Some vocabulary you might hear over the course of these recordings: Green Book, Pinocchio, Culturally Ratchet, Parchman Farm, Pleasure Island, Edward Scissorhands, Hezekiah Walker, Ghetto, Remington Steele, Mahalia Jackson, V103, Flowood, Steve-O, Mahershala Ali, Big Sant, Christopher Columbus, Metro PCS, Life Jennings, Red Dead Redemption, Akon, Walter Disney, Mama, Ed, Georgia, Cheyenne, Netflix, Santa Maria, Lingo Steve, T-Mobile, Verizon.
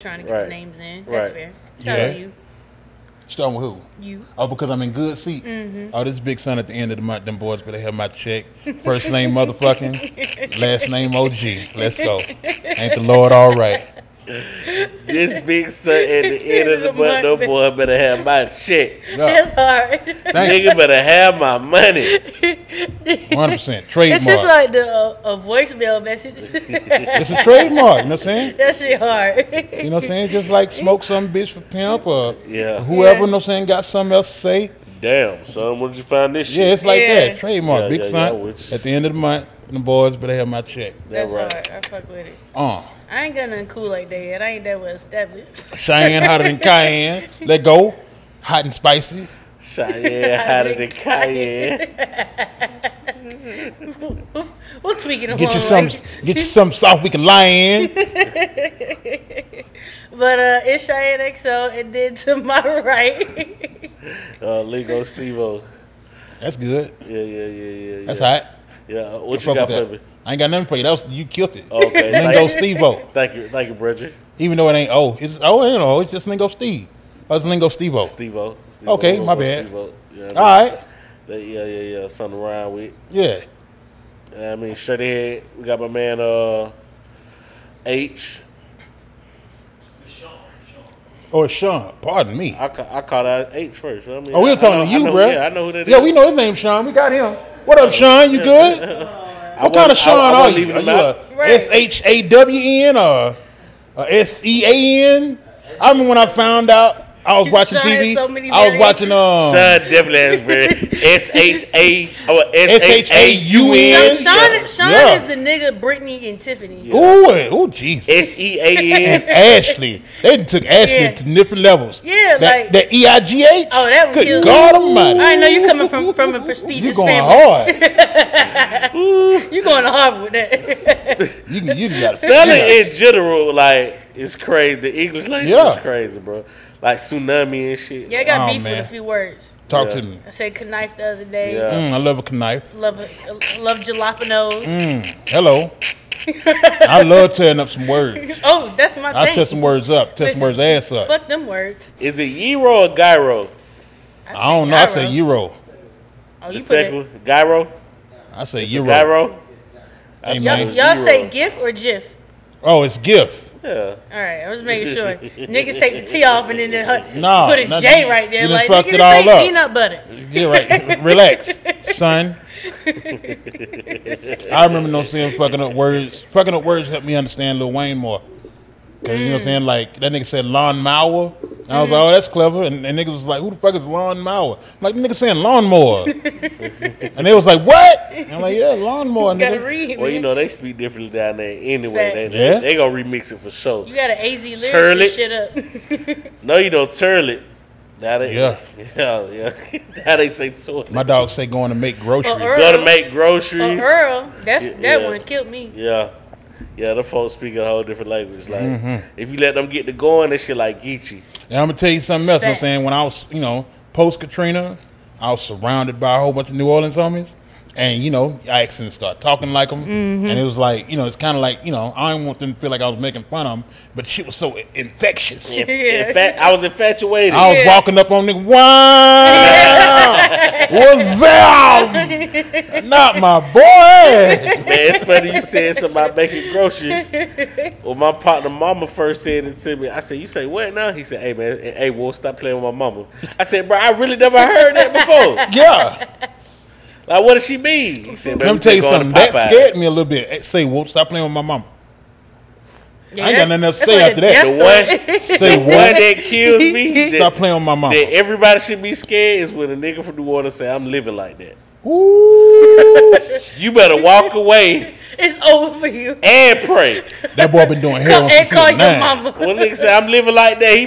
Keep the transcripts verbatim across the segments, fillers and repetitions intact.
trying to get right. the names in. That's right. fair. Starting yeah. you. Starting with who? You. Oh, because I'm in good seat. Mm-hmm. Oh, this Big Son at the end of the month, them boys better have my check. First name motherfucking, last name O G. Let's go. Ain't the Lord all right. This Big Son at the end of the month, no boy better have my check. No. That's hard. Nigga better have my money. one hundred percent. Trademark. It's just like the, uh, a voicemail message. It's a trademark, you know what I'm saying? That shit hard. You know what I'm saying? Just like smoke some bitch for pimp or yeah. whoever, yeah. you know what I'm saying, got something else to say. Damn, son, where'd you find this shit? Yeah, it's like yeah. that. Trademark. Yeah, Big yeah, Son yeah, at the end of the month, the boys better have my check. That's, That's right. hard. I fuck with it. Uh. I ain't got nothing cool like that yet. I ain't that well established. Cheyenne hotter than Cayenne. Let go. Hot and spicy. Cheyenne hotter than Cayenne. We'll tweak it along. Get you something, get you something soft we can lie in. But uh, it's Cheyenne X O, and then to my right. uh, Lingo Steve-O. That's good. Yeah, yeah, yeah, yeah. That's yeah. hot. Yeah, what I you got for me? I ain't got nothing for you. That was, you killed it. Okay. Lingo Steve-O. Thank you. Thank you, Bridget. Even though it ain't O. It's O, it ain't O. It's just Lingo Steve. Oh, it's Lingo Steve-O. Steve-O. Steve-O. Okay, Lingo my bad. Steve-O. You know what I mean? All right. That, yeah, yeah, yeah. Something to rhyme with. Yeah. You know what I mean, straight ahead, we got my man uh, H. Sean. Or Sean. Pardon me. I, I called out H first. You know what I mean? Oh, we were talking I, to I, you, I know, bro. Yeah, I know who that yeah, is. Yeah, we know his name, Sean. We got him. What up, Sean? You good? What kind of Sean are you? Are you a S H A W N or S E A N? I remember when I found out, I was watching T V. I was watching... Sean definitely has very S H A U N. Sean is the nigga Brittany and Tiffany. Oh, jeez. S E A N. Ashley. They took Ashley to different levels. Yeah, like... That E I G H? Oh, that was good. God almighty. I know you're coming from from a prestigious family. You're going hard. You going to Harvard with that? you can, you got Spelling in general, like, it's crazy. The English language yeah. is crazy, bro. Like tsunami and shit. Yeah, I got oh, beef man. with a few words. Talk yeah. to me. I said knife the other day. Yeah. Mm, I love a knife. Love a, love jalapenos. Mm, hello. I love tearing up some words. Oh, that's my I thing. I tear some words up. Tear some words ass up. Fuck them words. Is it gyro or gyro? I, I don't know. Gyro. I say gyro. Oh, you the put second it. Gyro? I say it's gyro. Gyro? Hey, y'all say GIF or GIF? Oh, it's GIF. Yeah. All right, I was making sure. Niggas take the T off and then they nah, put a nothing. J right there. You like, fucked it all up. Peanut butter. Yeah, right. Relax, son. I remember no saying fucking up words. Fucking up words helped me understand Lil Wayne more. Cause mm. you know what I'm saying? Like, that nigga said lawnmower. And I was mm. like, oh, that's clever. And, and niggas was like, who the fuck is lawnmower? I'm like, the nigga saying lawnmower. And they was like, what? And I'm like, yeah, lawnmower. You gotta read, well, you know, they speak differently down there anyway. They, yeah. they, they gonna remix it for sure. You gotta A Z lyrics this shit up. No, you don't turl it. Now they, yeah. Yeah, yeah. Now they say toilet. My dog say going to make groceries. Uh, Go to make groceries. Uh, Earl, that's, yeah, that yeah. one killed me. Yeah. Yeah, the folks speak a whole different language. Like, mm-hmm. if you let them get to going, they shit like Geechee. Now, I'm going to tell you something else. You know what I'm saying? When I was, you know, post-Katrina, I was surrounded by a whole bunch of New Orleans homies. And, you know, I accidentally started talking like them. Mm-hmm. And it was like, you know, it's kind of like, you know, I didn't want them to feel like I was making fun of them. But shit was so infectious. Yeah. In fact, I was infatuated. I was yeah. walking up on niggas. Wow! What's up? Not my boy. Man, it's funny you said something about making groceries. Well, my partner, Mama, first said it to me. I said, you say what now? He said, hey, man, hey, Wolf, stop playing with my mama. I said, bro, I really never heard that before. Yeah. Like, what does she mean? He said, let me tell you something. That scared me a little bit. Say, whoop, stop playing with my mama. Yeah, I ain't got nothing else to say after that. The one, say the one that kills me. Stop playing with my mama. That everybody should be scared is when a nigga from New Orleans say, I'm living like that. Ooh. You better walk away. It's over for you. And pray. That boy been doing hell. And call your mama. When nigga say, I'm living like that, he he,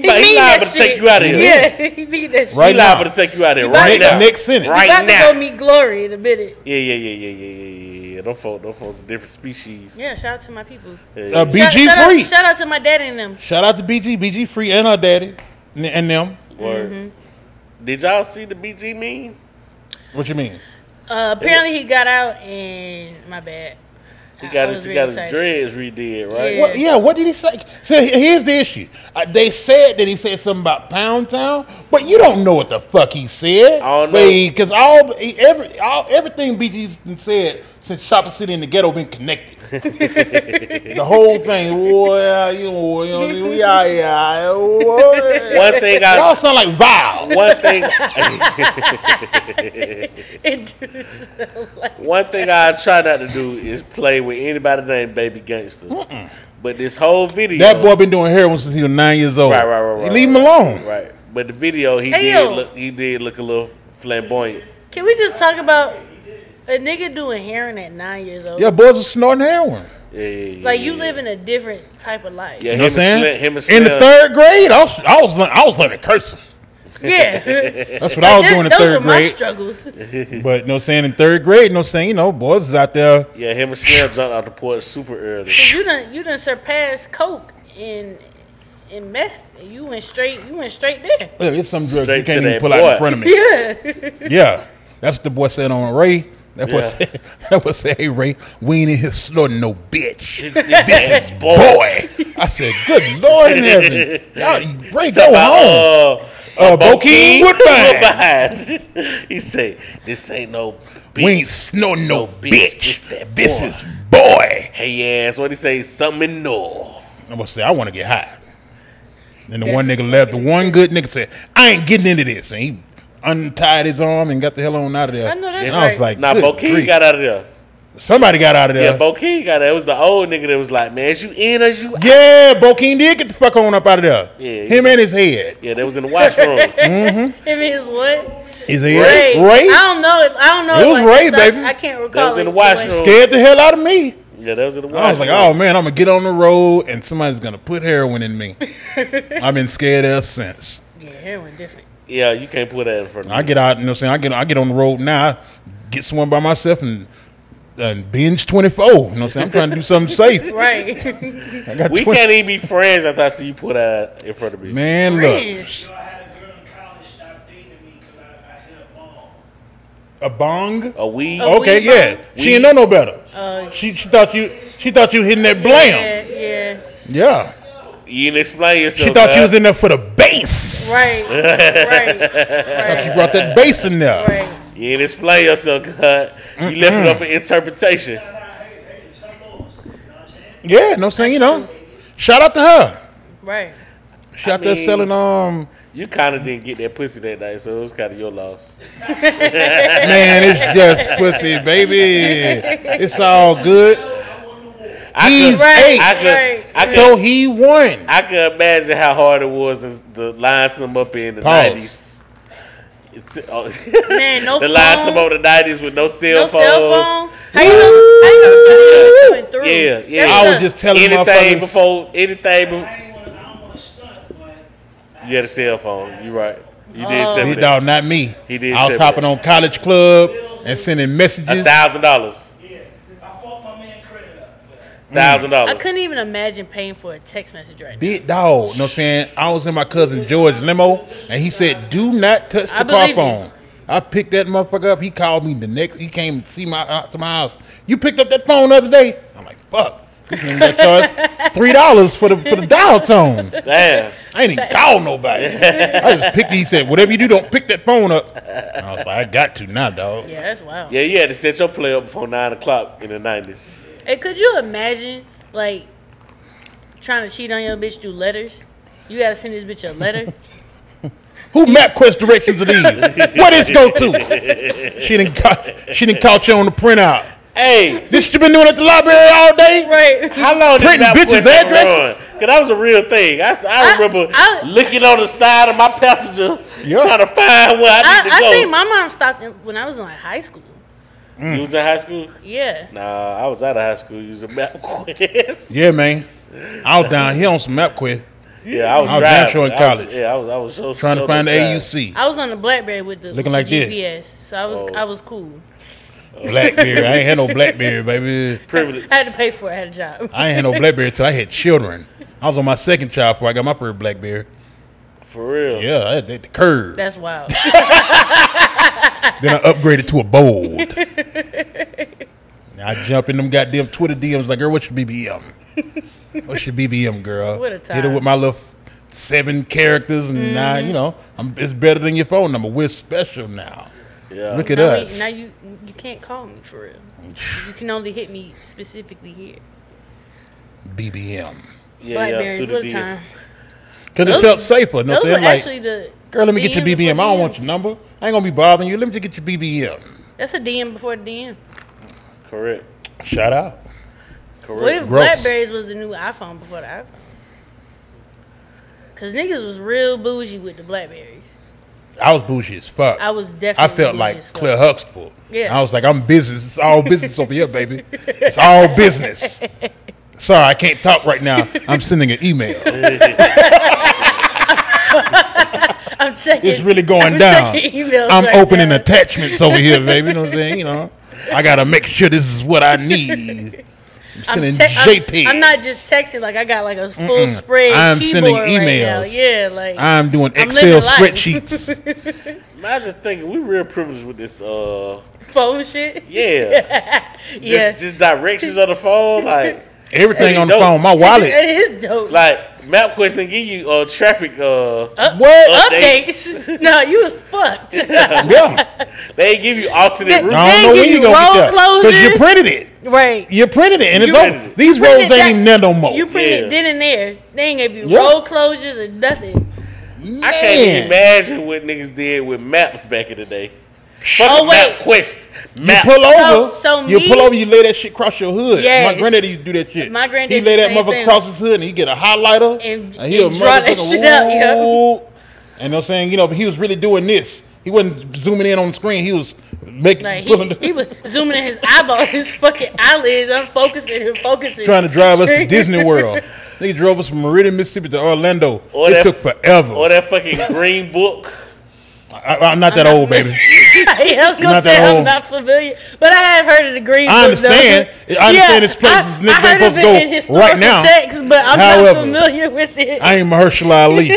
he, he liable to take you out of here. Yeah, he mean that shit. He liable to take you out of here right now. Next sentence. Right now. You about to go meet Glory in a minute. Yeah, yeah, yeah, yeah, yeah, yeah, yeah. Them folks, them folks, different species. Yeah, shout out to my people. Uh, B G Free. Shout out to my daddy and them. Shout out to B G, B G Free and her daddy and them. Word. Did y'all see the B G meme? What you mean? Uh, apparently he got out and my bad. He got his, he got his dreads redid, right? Yeah. What, yeah, what did he say? So here's the issue. Uh, they said that he said something about Pound Town, but you don't know what the fuck he said. I don't know. Because all, every, all, everything B G said since Chopper City and the Ghetto been connected. The whole thing. Well, you know, you know, yeah, yeah. One thing I... It all sound like Vile. One thing... It do sound like... One thing I try not to do is play with anybody named Baby Gangsta. Mm-mm. But this whole video... That boy been doing heroin since he was nine years old. Right, right, right. right leave right, him alone. Right. But the video, he, hey, did look, he did look a little flamboyant. Can we just talk about... A nigga doing heroin at nine years old. Yeah, boys are snorting heroin. Yeah, yeah, yeah, like you yeah. living a different type of life. Yeah, you know what I'm saying? Him and in the third grade, I was I was I was learning cursive. Yeah, that's what like I was that, doing in those third grade. My struggles. But you know, saying in third grade, you know, saying you know, boys is out there. Yeah, him and Shab jumped out the porch super early. You done you done surpassed coke in in meth. You went straight. You went straight there. Yeah, it's some drugs straight you can't even pull boy. out in front of me. Yeah, yeah, that's what the boy said on Ray. That was yeah. say, that was say, hey Ray, we ain't in here snorting no bitch. It, it, this is boy. boy. I said, good Lord in heaven, y'all, Ray, go about, home. Uh, uh, Bokeem Woodbine. Woodbine. He said, this ain't no bitch. We ain't snorting no, no bitch. bitch. This, this is boy. Hey ass, what he say? Something no. I'm gonna say, I want to get high. And the That's one nigga left. The one good nigga said, I ain't getting into this. And he untied his arm and got the hell on out of there. I know that's and right. I was like, nah, Bokeem got out of there. Somebody got out of there. Yeah, Bokeem got out. It was the old nigga that was like, man, is you in or is you out? Yeah, Bokeem did get the fuck on up out of there. Yeah, him yeah. and his head. Yeah, that was in the washroom. Mm-hmm. Him and his what? His head. Ray. Ray? I don't know. I don't know. It was like, Ray, baby. I, I can't recall. That was in the washroom. Scared the hell out of me. Yeah, that was in the washroom. I was like, oh man, I'm gonna get on the road and somebody's gonna put heroin in me. I've been scared ever since. Yeah, heroin different. Yeah, you can't put that in front of me. I get out, you know what I'm saying? I get, I get on the road now, I get someone by myself and, and binge twenty-four. You know what I'm saying? I'm trying to do something safe. Right. I got we can't even be friends after I see you put that in front of me. Man, friends. Look. I had a girl in college stop dating me because I hit a bong. A bong? A weed? A okay, weed yeah. Bong? She weed. didn't know no better. Uh, she, she thought you she thought you hitting that blam. Yeah, yeah. Yeah. You didn't explain yourself. She thought you was in there for the bass. Right, right, right. I thought you brought that bass in there. Right. You didn't explain yourself, God. You mm-mm. left it up for interpretation. Yeah, no saying, you know. Shout out to her. Right. Shout out to selling, um. You kind of didn't get that pussy that night, so it was kind of your loss. Man, it's just pussy, baby. It's all good. I He's could, right, eight, I could, right, I could, so he won. I could imagine how hard it was to line some up in the nineties. Oh, man, no the phone. line some up in the nineties with no cell no phones. Cell phone. How you know? Coming through. Yeah, yeah. I was just telling anything my anything before anything. Be I don't want to stunt, but you had a cell phone. You right. You did. Oh. He, no, not me. He did. I was hopping on College Club and sending messages. A thousand dollars. Thousand dollars. I couldn't even imagine paying for a text message right now. Big dog, you know what I'm saying? I was in my cousin George's limo, and he said, do not touch the car phone. I picked that motherfucker up. He called me the next, he came to see my, uh, to my house. You picked up that phone the other day? I'm like, fuck. This ain't gonna charge three dollars for the for the dial tone. Damn. I ain't even call nobody. I just picked it. He said, whatever you do, don't pick that phone up. And I was like, I got to now, dog. Yeah, that's wild. Yeah, you had to set your play up before nine o'clock in the nineties. And could you imagine, like, trying to cheat on your bitch through letters? You gotta send this bitch a letter. Who MapQuest directions are these? Where this go to? She didn't caught, she didn't caught you on the printout. Hey, this you been doing at the library all day? Right. How long did MapQuest addresses? Cause that was a real thing. I, I remember I, I, looking on the side of my passenger, yeah. trying to find where I need I, to go. I think my mom stopped when I was in like high school. Mm. You was in high school? Yeah. Nah, I was out of high school using MapQuest. Yeah, man. I was down here on some MapQuest. Yeah, I was, I was damn sure in college. I was, yeah, I was. I was so, trying so to find the drive. A U C. I was on the BlackBerry with the looking like G P S, this. So I was, oh. I was cool. Oh. BlackBerry, I ain't had no BlackBerry, baby. Privilege. I had to pay for it. I had a job. I ain't had no BlackBerry till I had children. I was on my second child before I got my first BlackBerry. For real? Yeah, I had the curve. That's wild. Then I upgraded to a bold. I I jump in them goddamn Twitter D Ms like, girl, what's your B B M? What's your B B M, girl? What a time. Hit it with my little seven characters and mm-hmm. nine, you know, I'm, it's better than your phone number. We're special now. Yeah. Look at now us. We, now you you can't call me for real. You can only hit me specifically here. B B M. Yeah, Blackberries, yeah, what a time. Because it felt safer. No, those so were like, actually the girl, let me D M get your B B M. I don't want your number. I ain't going to be bothering you. Let me just get your B B M. That's a D M before the D M. Correct. Shout out. Correct. What if Gross. Blackberries was the new iPhone before the iPhone? Because niggas was real bougie with the Blackberries. I was bougie as fuck. I was definitely I felt bougie like as fuck. Claire Huxtable. Yeah. I was like, I'm business. It's all business over here, baby. It's all business. Sorry, I can't talk right now. I'm sending an email. I'm checking. It's really going I'm down. I'm right opening down. Attachments over here, baby. You know what I'm saying? You know, I got to make sure this is what I need. I'm sending J P. I'm, I'm not just texting. Like, I got like a full Mm-mm. spread I'm sending emails. Right yeah, like. I'm doing I'm Excel spreadsheets. I just think we real privileged with this uh, phone shit. Yeah. yeah. Just, just directions on the phone. Like. Everything hey, on the dope. phone, my wallet. That is dope. Like MapQuest didn't give you uh, traffic uh, Up, what updates? updates. No, you was fucked. yeah, they give you alternate routes. I don't know when you gonna get because you printed it, right? You printed it, and you it's over. It. These roads ain't that, even there no more. You printed yeah. it then and there. They ain't give you yep. road closures or nothing. Man. I can't imagine what niggas did with maps back in the day. Fuck oh, wait. MapQuest. Map. You pull over. So, so you me, pull over, you lay that shit across your hood. Yes. My granddaddy used to do that shit. My granddaddy He lay that motherfucker across his hood and he get a highlighter. And, and he'll draw that shit up. Yeah. And they're saying, you know, but he was really doing this. He wasn't zooming in on the screen. He was making. Like he, he was zooming in his eyeball, his fucking eyelids, unfocusing and focusing. Trying to drive us to Disney World. They drove us from Meridian, Mississippi to Orlando. Or it that, took forever. Or that fucking green book. I, I'm not I'm that not old, familiar. Baby. I was gonna say I'm old. Not familiar, but I have heard of the green. I understand. Book, I understand yeah, this place is niggas ain't supposed to go right now. Text, but I'm However, not familiar with it. I ain't Mahershala Ali,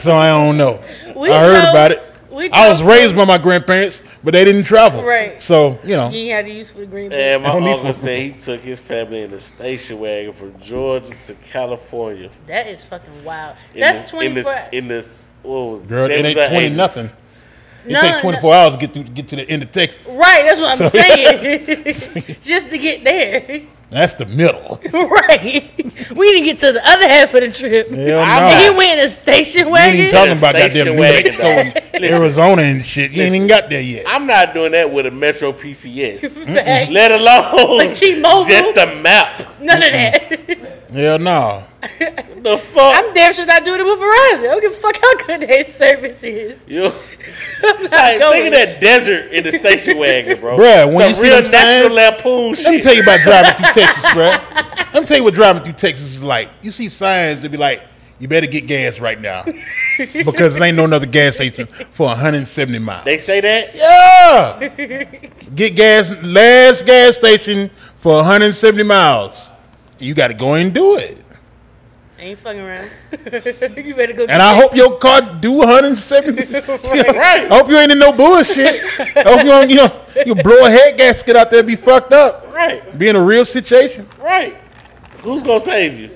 so I don't know. We I heard know, about it. I was raised by my grandparents, but they didn't travel. Right. So you know, you had to use for the green. And my uncle said he took his family in a station wagon from Georgia to California. That is fucking wild. In That's the, twenty-four. In this, in this what was Girl, it ain't twenty nothing. It no, take twenty-four no. hours to get to get to the end of Texas. Right, that's what I'm so, saying. Yeah. Just to get there. That's the middle. Right. We didn't get to the other half of the trip. Hell no. He went in a station wagon. You ain't talking about goddamn New Mexico and Arizona and shit. You ain't even got there yet. I'm not doing that with a Metro P C S. Mm-mm. Let alone like T-Mobile. Just a map. None Mm-mm. of that. Hell no. The fuck? I'm damn sure not doing it with Verizon. I don't give a fuck how good their service is. Yo, I'm not like, going. Think of that desert in the station wagon, bro. Bruh, when Some you real see National Lampoon shit. Let me tell you about driving through Texas, bruh. Let me tell you what driving through Texas is like. You see signs that be like, you better get gas right now. Because there ain't no another gas station for one hundred seventy miles. They say that? Yeah. Get gas, last gas station for one hundred seventy miles. You got to go and do it. I ain't fucking around. You better go. And I that. hope your car do one hundred seventy. Right. Right. I hope you ain't in no bullshit. I hope you don't, you know, you blow a head gasket out there and be fucked up. Right. Be in a real situation. Right. Who's gonna save you?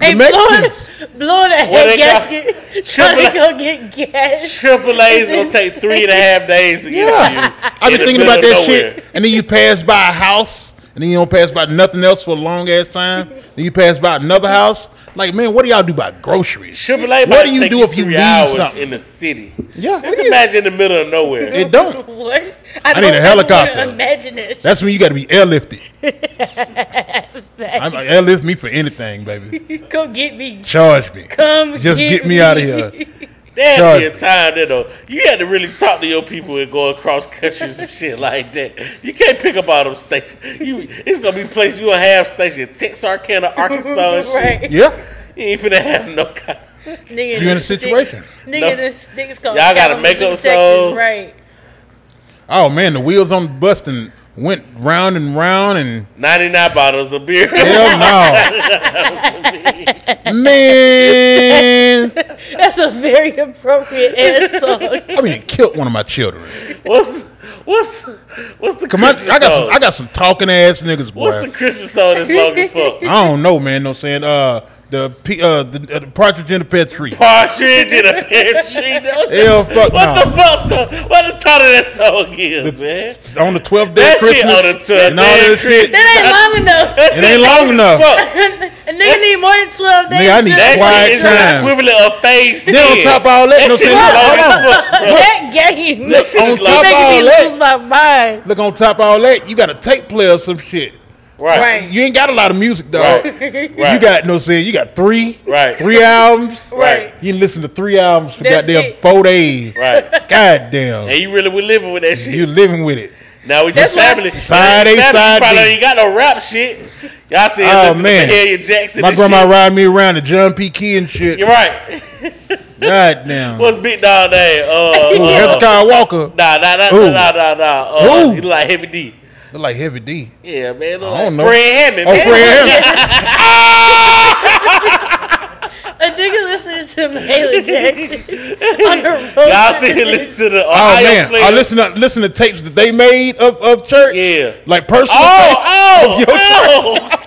Hey, the Mexicans. Blowing, blowing a head gasket, got, trying to go get gas. Triple A's gonna take three and a half days to yeah. get to you. I've been thinking about that nowhere. shit, and then you pass by a house. And then you don't pass by nothing else for a long ass time. Then you pass by another house. Like, man, what do y'all do about groceries? Chevrolet what do you do if you leave something in the city? Yeah, just imagine in the middle of nowhere. It don't. What? I, I need a helicopter. Imagine that. That's when you got to be airlifted. I'm like, airlift me for anything, baby. Go get me. Charge me. Come. Just get, get me out of here. That'd be a time that though you had to really talk to your people and go across countries and shit like that. You can't pick up all them stations. You, it's gonna be places you don't have stations. Texarkana, Arkansas, and right. shit. Yeah, you ain't finna have no. Nigga, you in a situation? Nigga, no. This nigga's called. Y'all gotta make up songs, right? Oh man, the wheels on the bus and went round and round and ninety-nine bottles of beer. Hell no. Man. That's a very appropriate ass song. I mean, it killed one of my children. What's What's the, what's the Come Christmas on, I got song? Some, I got some talking ass niggas, boy. What's the Christmas song that's long as fuck? I don't know, man. No saying. Uh, the, uh, the, uh, the Partridge in a Pear Tree. Partridge in a Pear Tree. Hell, fuck What nah. the fuck? Song? What the title of that song is, the, man? On the twelfth day of Christmas. That shit on the twelfth and all day of Christmas. That ain't long enough. That shit it ain't long enough. A nigga That's, need more than twelve days. Nigga, I need that quiet shit is time. Equivalent of phase ten. Then on top of all that, that no shit is long as fuck, bro. That game. That shit is long as fuck. Look, on top of all that, you got a tape player or some shit. Right. right, you ain't got a lot of music, dog. Right. Right. You got no saying. You got three, right? Three albums, right? You can listen to three albums for That's goddamn it. four days, right? Goddamn. And you really were living with that shit. You're living with it. Now with your family, side A, side B. Probably ain't got no rap shit. Y'all said, oh man, Mahalia Jackson. My grandma shit. ride me around to John P. Key and shit. You're right. Goddamn. What's big dog name? Uh, uh, Hezekiah Walker. Nah, nah, nah, Ooh. nah, nah, nah. Uh, he look like Heavy D. Look like Heavy D. Yeah, man. Look I don't like know. Fred Hammond. Oh, man. Fred Hammond. A nigga listening to Mahalia Jackson on the road. Y'all see him listen to the Ohio Oh, man. Players. I listen to, listen to tapes that they made of, of church. Yeah. Like personal oh, tapes. Oh, of your oh. church.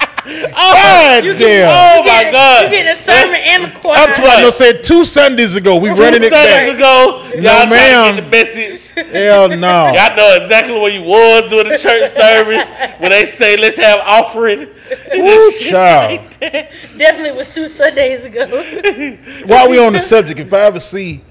Oh, you get, oh my get, God! You getting a sermon and a choir. I'm trying to say two Sundays ago we two running it back. Two Sundays ago, y'all no, trying to get the message. Hell no! Y'all know exactly where you was during the church service when they say let's have offering. Woo, child. Like that. Definitely was two Sundays ago. While we on the subject, if I ever see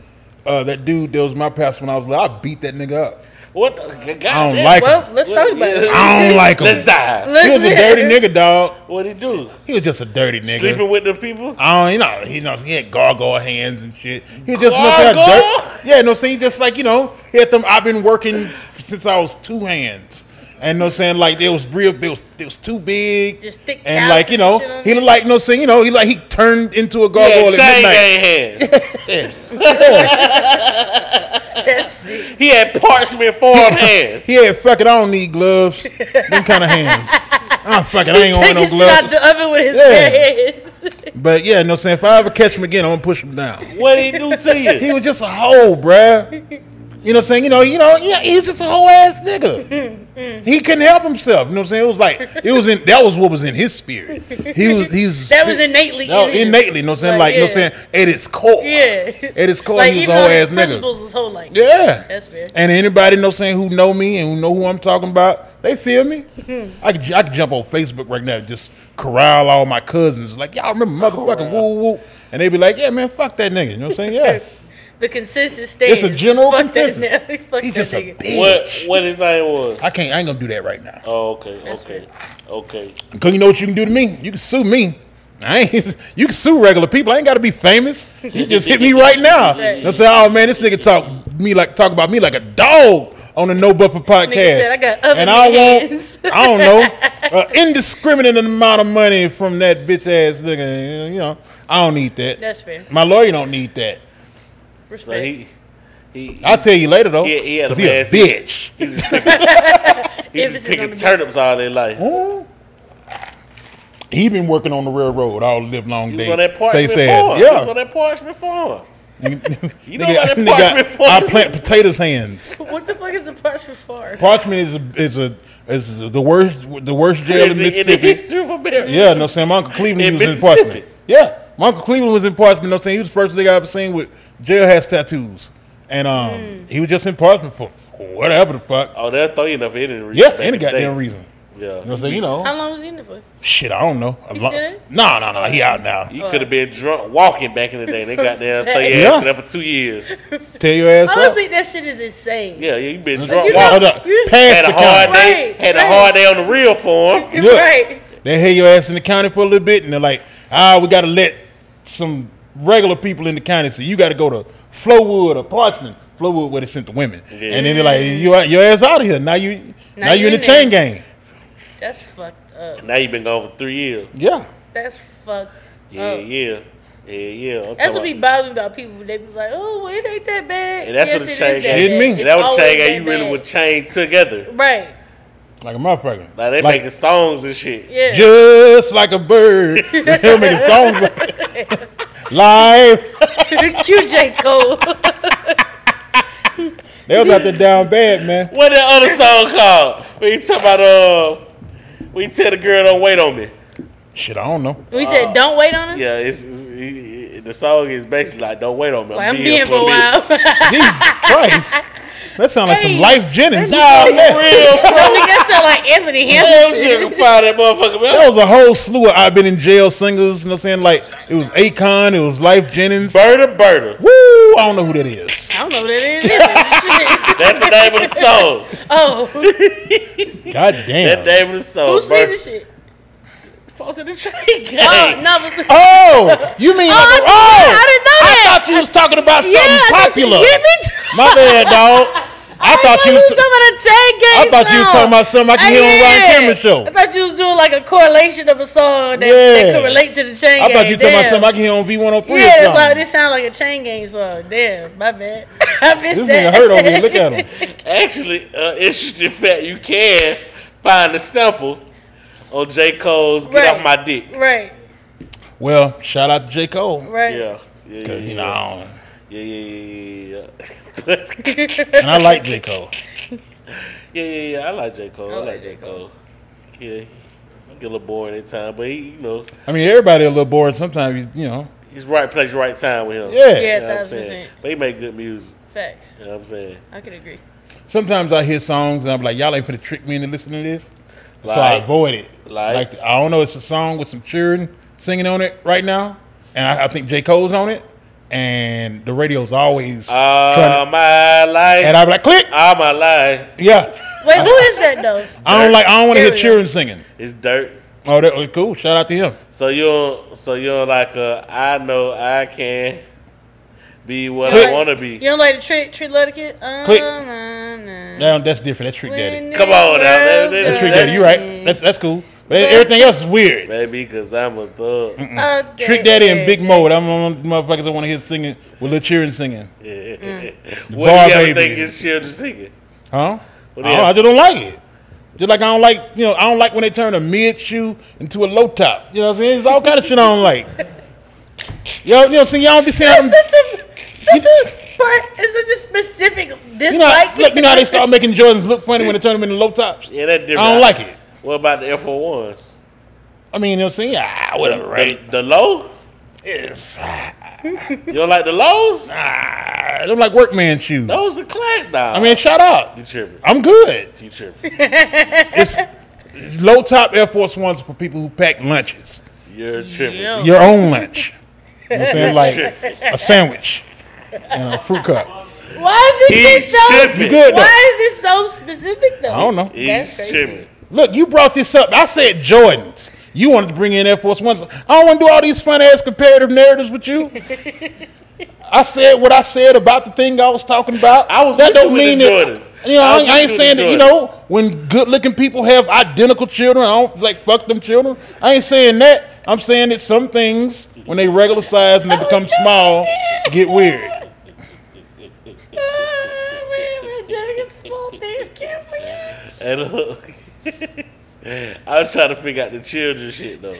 uh, that dude that was my pastor when I was little, I'll beat that nigga up. What the, I don't man. like well, him. Let's talk about it. I don't like him. Let's dive. Let's he was a dirty nigga, dog. What'd he do? He was just a dirty nigga. Sleeping with the people? I don't, you know, he, you know, he had gargoyle hands and shit. He was just nothing dirt. Yeah, no, saying just like, you know, he had them. I've been working since I was two hands. And no saying like they was real, they was they was too big, just thick and like you know he looked like no saying you know he like he turned into a gargoyle at midnight. Yeah, hands. He had Parchman Farm hands. He had fucking I don't need gloves, them kind of hands. I'm fucking I ain't gonna wear no gloves. Out the oven with his bare hands. But yeah, no saying if I ever catch him again, I'm gonna push him down. What did he do to you? He was just a hoe, bruh. You know what I'm saying? You know, you know, yeah, he was just a whole ass nigga. Mm. He couldn't help himself. You know what I'm saying? It was like it was in that was what was in his spirit. He was he's that was innately. No, innately. You know what I'm saying? Like, like yeah. you know what I'm saying? At its core. Yeah. At its core, like, he was a whole ass nigga. Was whole like. Yeah. That's fair. And anybody you know saying who know me and who know who I'm talking about, they feel me. Mm-hmm. I could I could jump on Facebook right now and just corral all my cousins. Like, y'all remember motherfucking woo woo. And they be like, yeah, man, fuck that nigga. You know what I'm saying? Yeah. The consensus stays. It's a general Fuck consensus. He's just a bitch. What, what his name was? I can't. I ain't gonna do that right now. Oh, okay, That's okay, right. okay. Because you know what you can do to me? You can sue me. I ain't. You can sue regular people. I ain't got to be famous. You just hit me right now. Right. I say, oh man, this nigga talk me like talk about me like a dog on the No Buffer podcast. Said, I got and I hands. want. I don't know. Uh, indiscriminate amount of money from that bitch ass nigga. You know, I don't need that. That's fair. My lawyer don't need that. So he, he, he, I'll tell you later though. He, he had a ass bitch. He was picking, he was picking turnips all their life. Ooh. He been working on the railroad all live long day. On that Parchman Farm. Yeah. He was on that Parchman Farm. You know about that Parchman Farm? I plant potatoes hands. What the fuck is the Parchman Farm? Parchman is a, is a is the worst the worst jail in Mississippi. In the history of America. Yeah, no saying. My Uncle Cleveland was in Parchman. Yeah, my Uncle Cleveland was in Parchman. No saying. He was the first nigga I ever seen with jailhouse tattoos, and um, mm. he was just in Parchman for whatever the fuck. Oh, they'll throw you in there for any reason. Yeah, any goddamn reason. Yeah, you know, so, you know. How long was he in there for? Shit, I don't know. No, no, no. He out now. You oh. could have been drunk walking back in the day. They got there throw your ass in there for two years. Tell your ass. I don't up. think that shit is insane. Yeah, yeah, you been drunk you walking. Know, you had a hard day. Right, had right. a hard day on the real form. Right. They had your ass in the county for a little bit, and they're like, ah, we got to let some regular people in the county, so you got to go to Flowood or Parchman. Flowood where they sent the women, yeah. and then they're like, "You your ass out of here now. You now, now you in the chain gang." That's fucked up. Now you've been gone for three years. Yeah, that's fucked. Yeah, up. yeah, yeah, yeah. I'm that's what be bothering about people. They be like, "Oh, well, it ain't that bad." And that's yes, what the chain gang didn't mean. That was chain gang. You really bad. would chain together, right? Like a motherfucker. Like they like, making songs and shit. Yeah. Just like a bird. They're making songs. Like Live. Q J Cole. They was out there down bad, man. What that other song called? We talking about uh, we tell the girl don't wait on me. Shit, I don't know. We uh, said don't wait on her. Yeah, it's, it's it, it, the song is basically like don't wait on me. Well, I'm, I'm being for a while. Jesus Christ. That sounds like hey, some Life Jennings. No, nah, for real, bro. I think that sounds like Anthony Hamilton. That motherfucker. That was a whole slew of I've Been in Jail singles. You know what I'm saying? Like, it was Akon. It was Life Jennings. Berta Berta. Woo! I don't know who that is. I don't know who that is either. That's the name of the song. Oh. God damn. That name of the song. Who said this shit? Folks in the Chain Gang. Oh, no, but oh, you mean? Oh, like, oh, I didn't know that. I thought you was talking about something yeah, popular. My bad, dog. I, I thought you was talking about a Chain Gang. I thought song. You was talking about something I could I hear did. On Ryan Cameron's show. I thought you was doing like a correlation of a song that, yeah. that could relate to the Chain Gang. I thought you were talking about something I could hear on V one oh three. Yeah, that's why this sounds like a Chain Gang song. Damn, my bad. I missed this that. This nigga hurt on me. Look at him. Actually, uh, interesting fact, you can find a sample on J. Cole's Get right. Off My Dick. Right. Well, shout out to J. Cole. Right. Yeah. Yeah. Because, yeah, you know, I don't know. Yeah, yeah, yeah, yeah. And I like J. Cole. Yeah, yeah, yeah. I like J. Cole. I, I like, like J. Cole. Cole. Yeah. I get a little bored at times, but, he, you know. I mean, everybody a little bored sometimes, you know. He's right place, right time with him. Yeah. Yeah, you know what I'm saying? But he make good music. Facts. You know what I'm saying? I can agree. Sometimes I hear songs and I'm like, y'all ain't finna trick me into listening to this. Like, so I avoid it. Like, like I don't know, it's a song with some children singing on it right now, and I, I think J. Cole's on it, and the radio's always all trying to, my life, and I'm like, click, all my life. Yeah. Wait, who is that though? I Dirt. Don't like. I don't want to hear children singing. It's Dirt. Oh, that was cool. Shout out to him. So you're, so you're like, uh, I know I can be what click. I want to be. You don't like the trick, trick letter kid? Um, click. No, that's different. That's Trick Daddy. Come on now. That, that, that's Trick Daddy. You're right. That's that's cool. But baby. Everything else is weird. Maybe because I'm a thug. Mm-mm. Okay, Trick Daddy baby. And Big Mo. I'm one of the motherfuckers that want to hear singing with Lil Cheerin singing. Yeah. Mm. What Bar do you ever think is children singing? Huh? I, don't, I just don't like it. Just like I don't like, you know, I don't like when they turn a mid shoe into a low top. You know what I'm saying? There's all kind of shit I don't like. Y'all, you know, see, y'all be saying. That's such a, such a part. It's such a specific dislike. You know how, look, you know how they start making Jordans look funny when they turn them into low tops? Yeah, that different. I don't like it. What about the F O ones? I mean, you know what I'm saying? Ah, whatever, right? The, the low? Yes. You don't like the lows? Nah, I don't like workman shoes. Those the class, nah. I mean, shut up. You tripping. I'm good. You tripping. It's low top Air Force Ones for people who pack lunches. You're tripping. Yo. Your own lunch. You know what I'm saying? Like a sandwich and a fruit cup. Why is this so specific? Good, why is this so specific though? I don't know. That's crazy. Tripping. Look, you brought this up. I said Jordans. You wanted to bring in Air Force Ones. I don't want to do all these fun-ass comparative narratives with you. I said what I said about the thing I was talking about. I was that don't mean that, you know, I, I, I ain't saying that, you know, when good-looking people have identical children, I don't, like, fuck them children. I ain't saying that. I'm saying that some things, when they regular size and they become small, get weird. And look, I was trying to figure out the children shit though.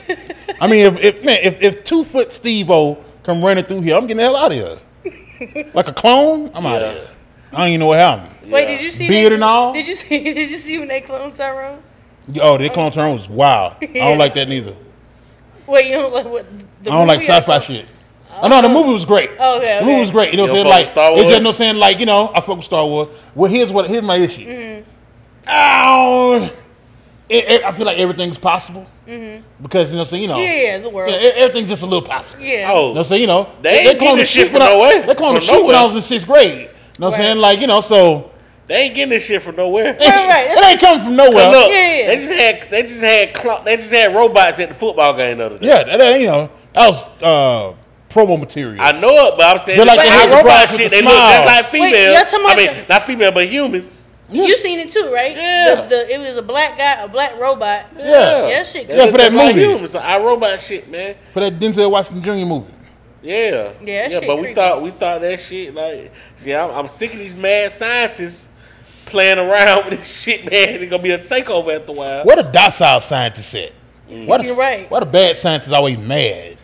I mean, if, if man, if, if two foot Steve-O come running through here, I'm getting the hell out of here. Like a clone, I'm yeah. out of here. I don't even know what happened. Yeah. Wait, did you see beard they, and all? Did you see? Did you see when they cloned Tyrone? Oh, they cloned Tyrone was wild. I don't like that neither. Wait, you don't like what? The I don't like sci-fi or? Shit. Oh, no, the movie was great. Oh, okay, okay. The movie was great. You know what I'm saying? Like, it's just no saying like, you know, I fuck with Star Wars. Well, here's what here's my issue. Mm-hmm. Oh, it, it, I feel like everything's possible mm-hmm. because you know, so you know, yeah, yeah the world, yeah, everything's just a little possible. Yeah, oh, you know, so you know, they, they cloned the shit from nowhere. They cloned the shit when I was in sixth grade. You know what I'm saying? Like you know, so they ain't getting this shit from nowhere. Right, right. It ain't coming from nowhere. Look, yeah, yeah. they just had they just had cl- they just had robots at the football game the other day. Yeah, that you know that was uh, promo material. I know it, but I'm saying they're like the high robot shit. They look just like females. I mean, not female, but humans. Yeah. You seen it too, right? Yeah. The, the, it was a black guy, a black robot. Yeah. Yeah, that shit. Yeah, for that movie. It was an iRobot shit, man. For that Denzel Washington Junior movie. Yeah. Yeah, that yeah shit but creepy. we thought we thought that shit like. See, I'm, I'm sick of these mad scientists playing around with this shit, man. It's gonna be a takeover after a while. What a docile scientist said. Mm. What you're right. What a bad scientist always mad.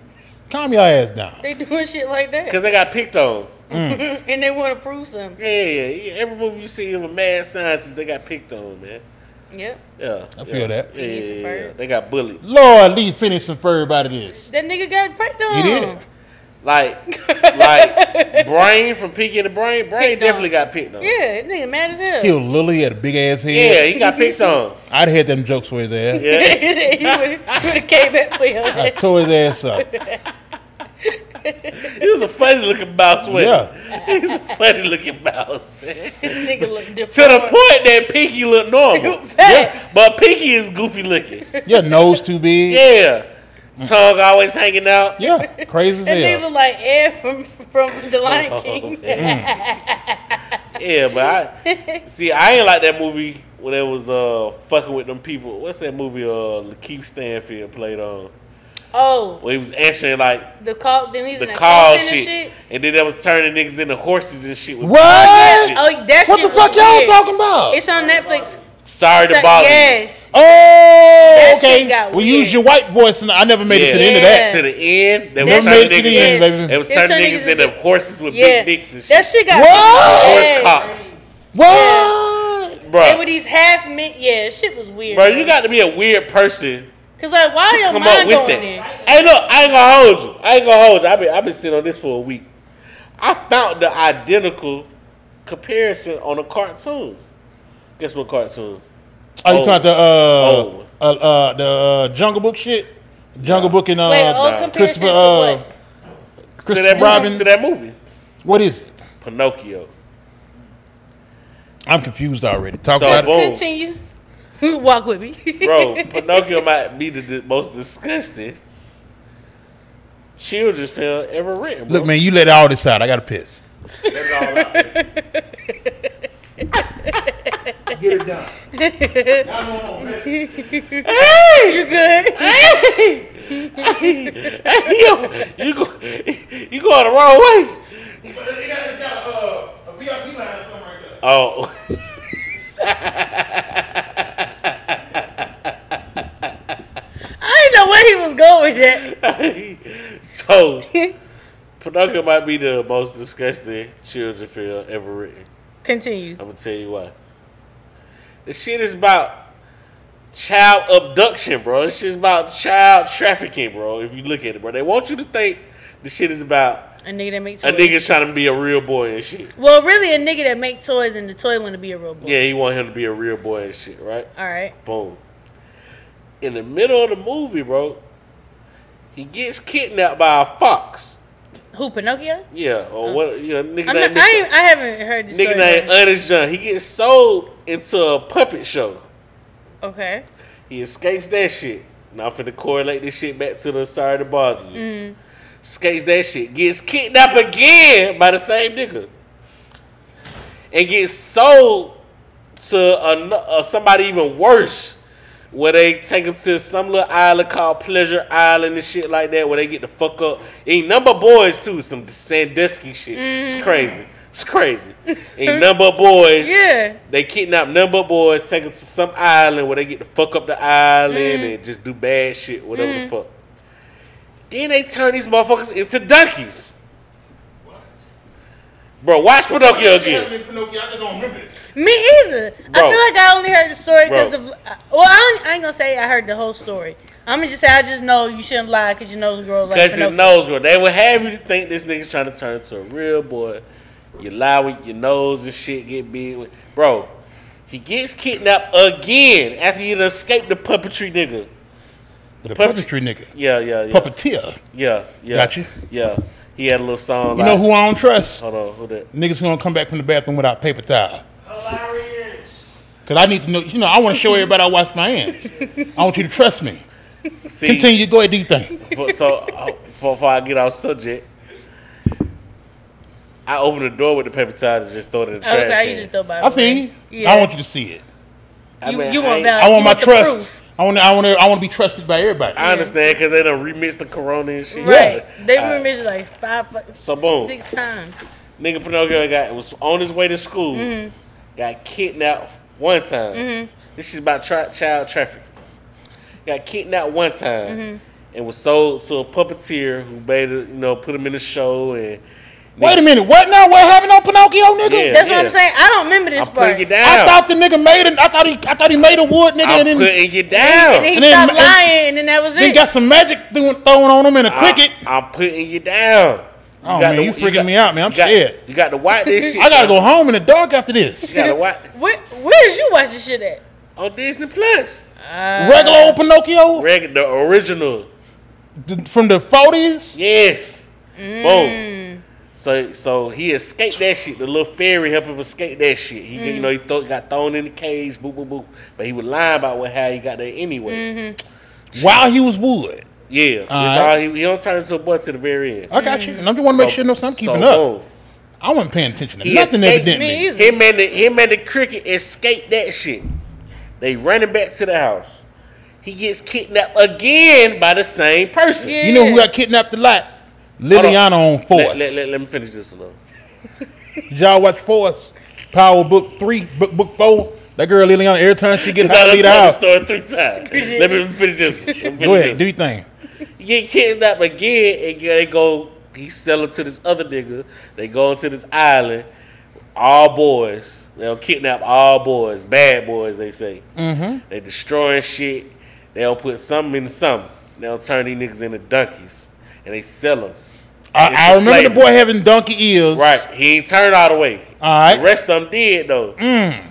Calm your ass down. They doing shit like that because they got picked on. Mm. And they want to prove something. Yeah, yeah, yeah. Every movie you see of a mad scientist, they got picked on, man. Yep. Yeah. I feel yeah. that. Yeah, yeah, yeah, yeah. They got bullied. Lord, at least finish some fur about this. That nigga got picked on. He did. Like, like Brain from Pinky and the Brain. Brain picked definitely on. got picked on. Yeah, that nigga mad as hell. He was Lily had a big ass head. Yeah, he got picked on. I'd had them jokes for his ass. Yeah. He would have came back for him. I tore his ass up. He was a funny looking mouse, man. Yeah. He was a funny looking mouse, man. Nigga look different. To the point that Pinky looked normal. Yeah. But Pinky is goofy looking. Your nose too big. Yeah. Tongue always hanging out. Yeah. Crazy as hell. They look like Ed from, from The Lion oh, King. Yeah, but I see I ain't like that movie when it was uh fucking with them people. What's that movie uh Lakeith Stanfield played on? Oh. Well, he was actually like the call, then he's the in the call shit. shit. And then that was turning niggas into horses and shit. With what? That shit. Oh, that what shit the fuck y'all talking about? It's on Netflix. Sorry to bother. Yes. Oh, that okay. We weird. Use your white voice, and I never made yeah. it to the yeah. end of that. To the end. They were turning niggas, yes. niggas, yes. turning niggas into big. horses with yeah. big dicks and shit. That shit got horse cocks. What? Yes. Yes. Bro. And with these half men, yeah, shit was weird. Bro, you got to be a weird person. Cause like why are your mind going that? in? Hey look, I ain't gonna hold you. I ain't gonna hold you. I've been I've been sitting on this for a week. I found the identical comparison on a cartoon. Guess what cartoon? Are oh, you talking the uh, uh, uh the uh, Jungle Book shit? Jungle nah. Book and uh, Wait, nah. Christopher uh, Christopher Robin to that movie. What is it? Pinocchio. I'm confused already. Talk so about boom. it. Continue. Walk with me. Bro, Pinocchio might be the most disgusting children's film ever written, bro. Look, man, you let all this out. I got to piss. Let it all out. Get it done. Hey! You good? Hey! Hey, hey yo, you, go, you going the wrong way. They got uh, a V I P line or something right there. Oh. Where he was going with that. So, Pinocchio might be the most disgusting children's film ever written. Continue. I'm going to tell you why. The shit is about child abduction, bro. This shit is about child trafficking, bro, if you look at it, bro. They want you to think the shit is about a nigga that makes toys. A nigga trying to be a real boy and shit. Well, really, a nigga that make toys and the toy want to be a real boy. Yeah, he want him to be a real boy and shit, right? All right. Boom. In the middle of the movie, bro, he gets kidnapped by a fox. Who, Pinocchio? Yeah, or oh. what? You know, nigga not, name, I, ain't, I haven't heard this. Nigga story named Honest John. He gets sold into a puppet show. Okay. He escapes that shit. Now I'm finna correlate this shit back to the Sorry to Bother You. Mm. Escapes that shit. Gets kidnapped again by the same nigga. And gets sold to a, a, somebody even worse. Where they take them to some little island called Pleasure Island and shit like that, where they get the fuck up. Ain't number of boys too, some Sandusky shit. Mm. It's crazy. It's crazy. Ain't number of boys. Yeah. They kidnap number of boys, take them to some island where they get to fuck up the island mm. and just do bad shit, whatever mm. the fuck. Then they turn these motherfuckers into donkeys. What? Bro, watch Pinocchio again. Pinocchio, I don't remember this. Me either. Bro. I feel like I only heard the story because of. Well, I, I ain't gonna say I heard the whole story. I'm gonna just say I just know you shouldn't lie because your nose grows like. Because your nose grows. They would have you to think this nigga's trying to turn into a real boy. You lie with your nose and shit get big, bro. He gets kidnapped again after he escaped the puppetry nigga. The, the puppetry, puppetry nigga. Yeah, yeah, yeah. Puppeteer. Yeah, yeah. Gotcha. Yeah. He had a little song. You like, know who I don't trust? Hold on, who that? Niggas gonna come back from the bathroom without paper towel. Hilarious. Cause I need to know, you know, I want to show everybody I wash my hands. I want you to trust me. See, continue, go ahead, do your thing. For, so uh, before, before I get off subject, I open the door with the paper towel and just throw it in the trash. Oh, so I usually throw my. I feel. Yeah. I want you to see it. I you, mean, you want I, I want you my want trust. Proof. I want to. I want to. I want to be trusted by everybody. I understand because they done remixed the Corona and shit. Right. Yeah. They remixed it like five, so boom. six times. Nigga Pinocchio got was on his way to school, mm-hmm. got kidnapped one time. Mm-hmm. This is about tra child trafficking. Got kidnapped one time mm-hmm. and was sold to a puppeteer who made it, you know, put him in a show and Wait yeah. a minute, what now? What happened on Pinocchio, nigga? Yeah, That's yeah. what I'm saying. I don't remember this I'm part. Putting you down. I thought the nigga made it. I thought he. I thought he made a wood, nigga. I'm and then, putting you down. And, and he and stopped then, lying, and, and then that was it. Then got some magic doing, thrown on him and a I'm, cricket. I'm putting you down. You oh man, the, you freaking you got, me out, man. I'm you got, scared. You got to watch this shit. I gotta go home in the dark after this. You gotta watch. Where, where did you watch this shit at? On Disney Plus. Uh, Regular old Pinocchio. Regular, the original. The, from the forties. Yes. Mm. Boom. So, so he escaped that shit. The little fairy helped him escape that shit. He, mm. you know, he th got thrown in the cage. Boop, boop, boop. But he was lying about what how he got there anyway. Mm-hmm. While he was wood. Yeah, all right. all, he, he don't turn into a boy to the very end. I got you, and I just want to make so, sure no something keeping so, up. I wasn't paying attention to nothing evidently. Him and the him and the cricket escaped that shit. They running back to the house. He gets kidnapped again by the same person. Yeah. You know who got kidnapped a lot? Liliana on. on Force. Let, let, let, let me finish this one. Did y'all watch Force? Power Book Three, Book Book Four. That girl Liliana, every time she gets out of the story three times. Let me finish this. Me finish Go ahead, this. do your thing. Get kidnapped again, and they go. He selling to this other nigga. They go into this island. All boys. They'll kidnap all boys. Bad boys, they say. Mm-hmm. They destroying shit. They'll put something in something. They'll turn these niggas into donkeys, and they sell them. I, I remember slavery. The boy having donkey ears. Right. He ain't turned all the way. All right. The rest of them did though. Mm.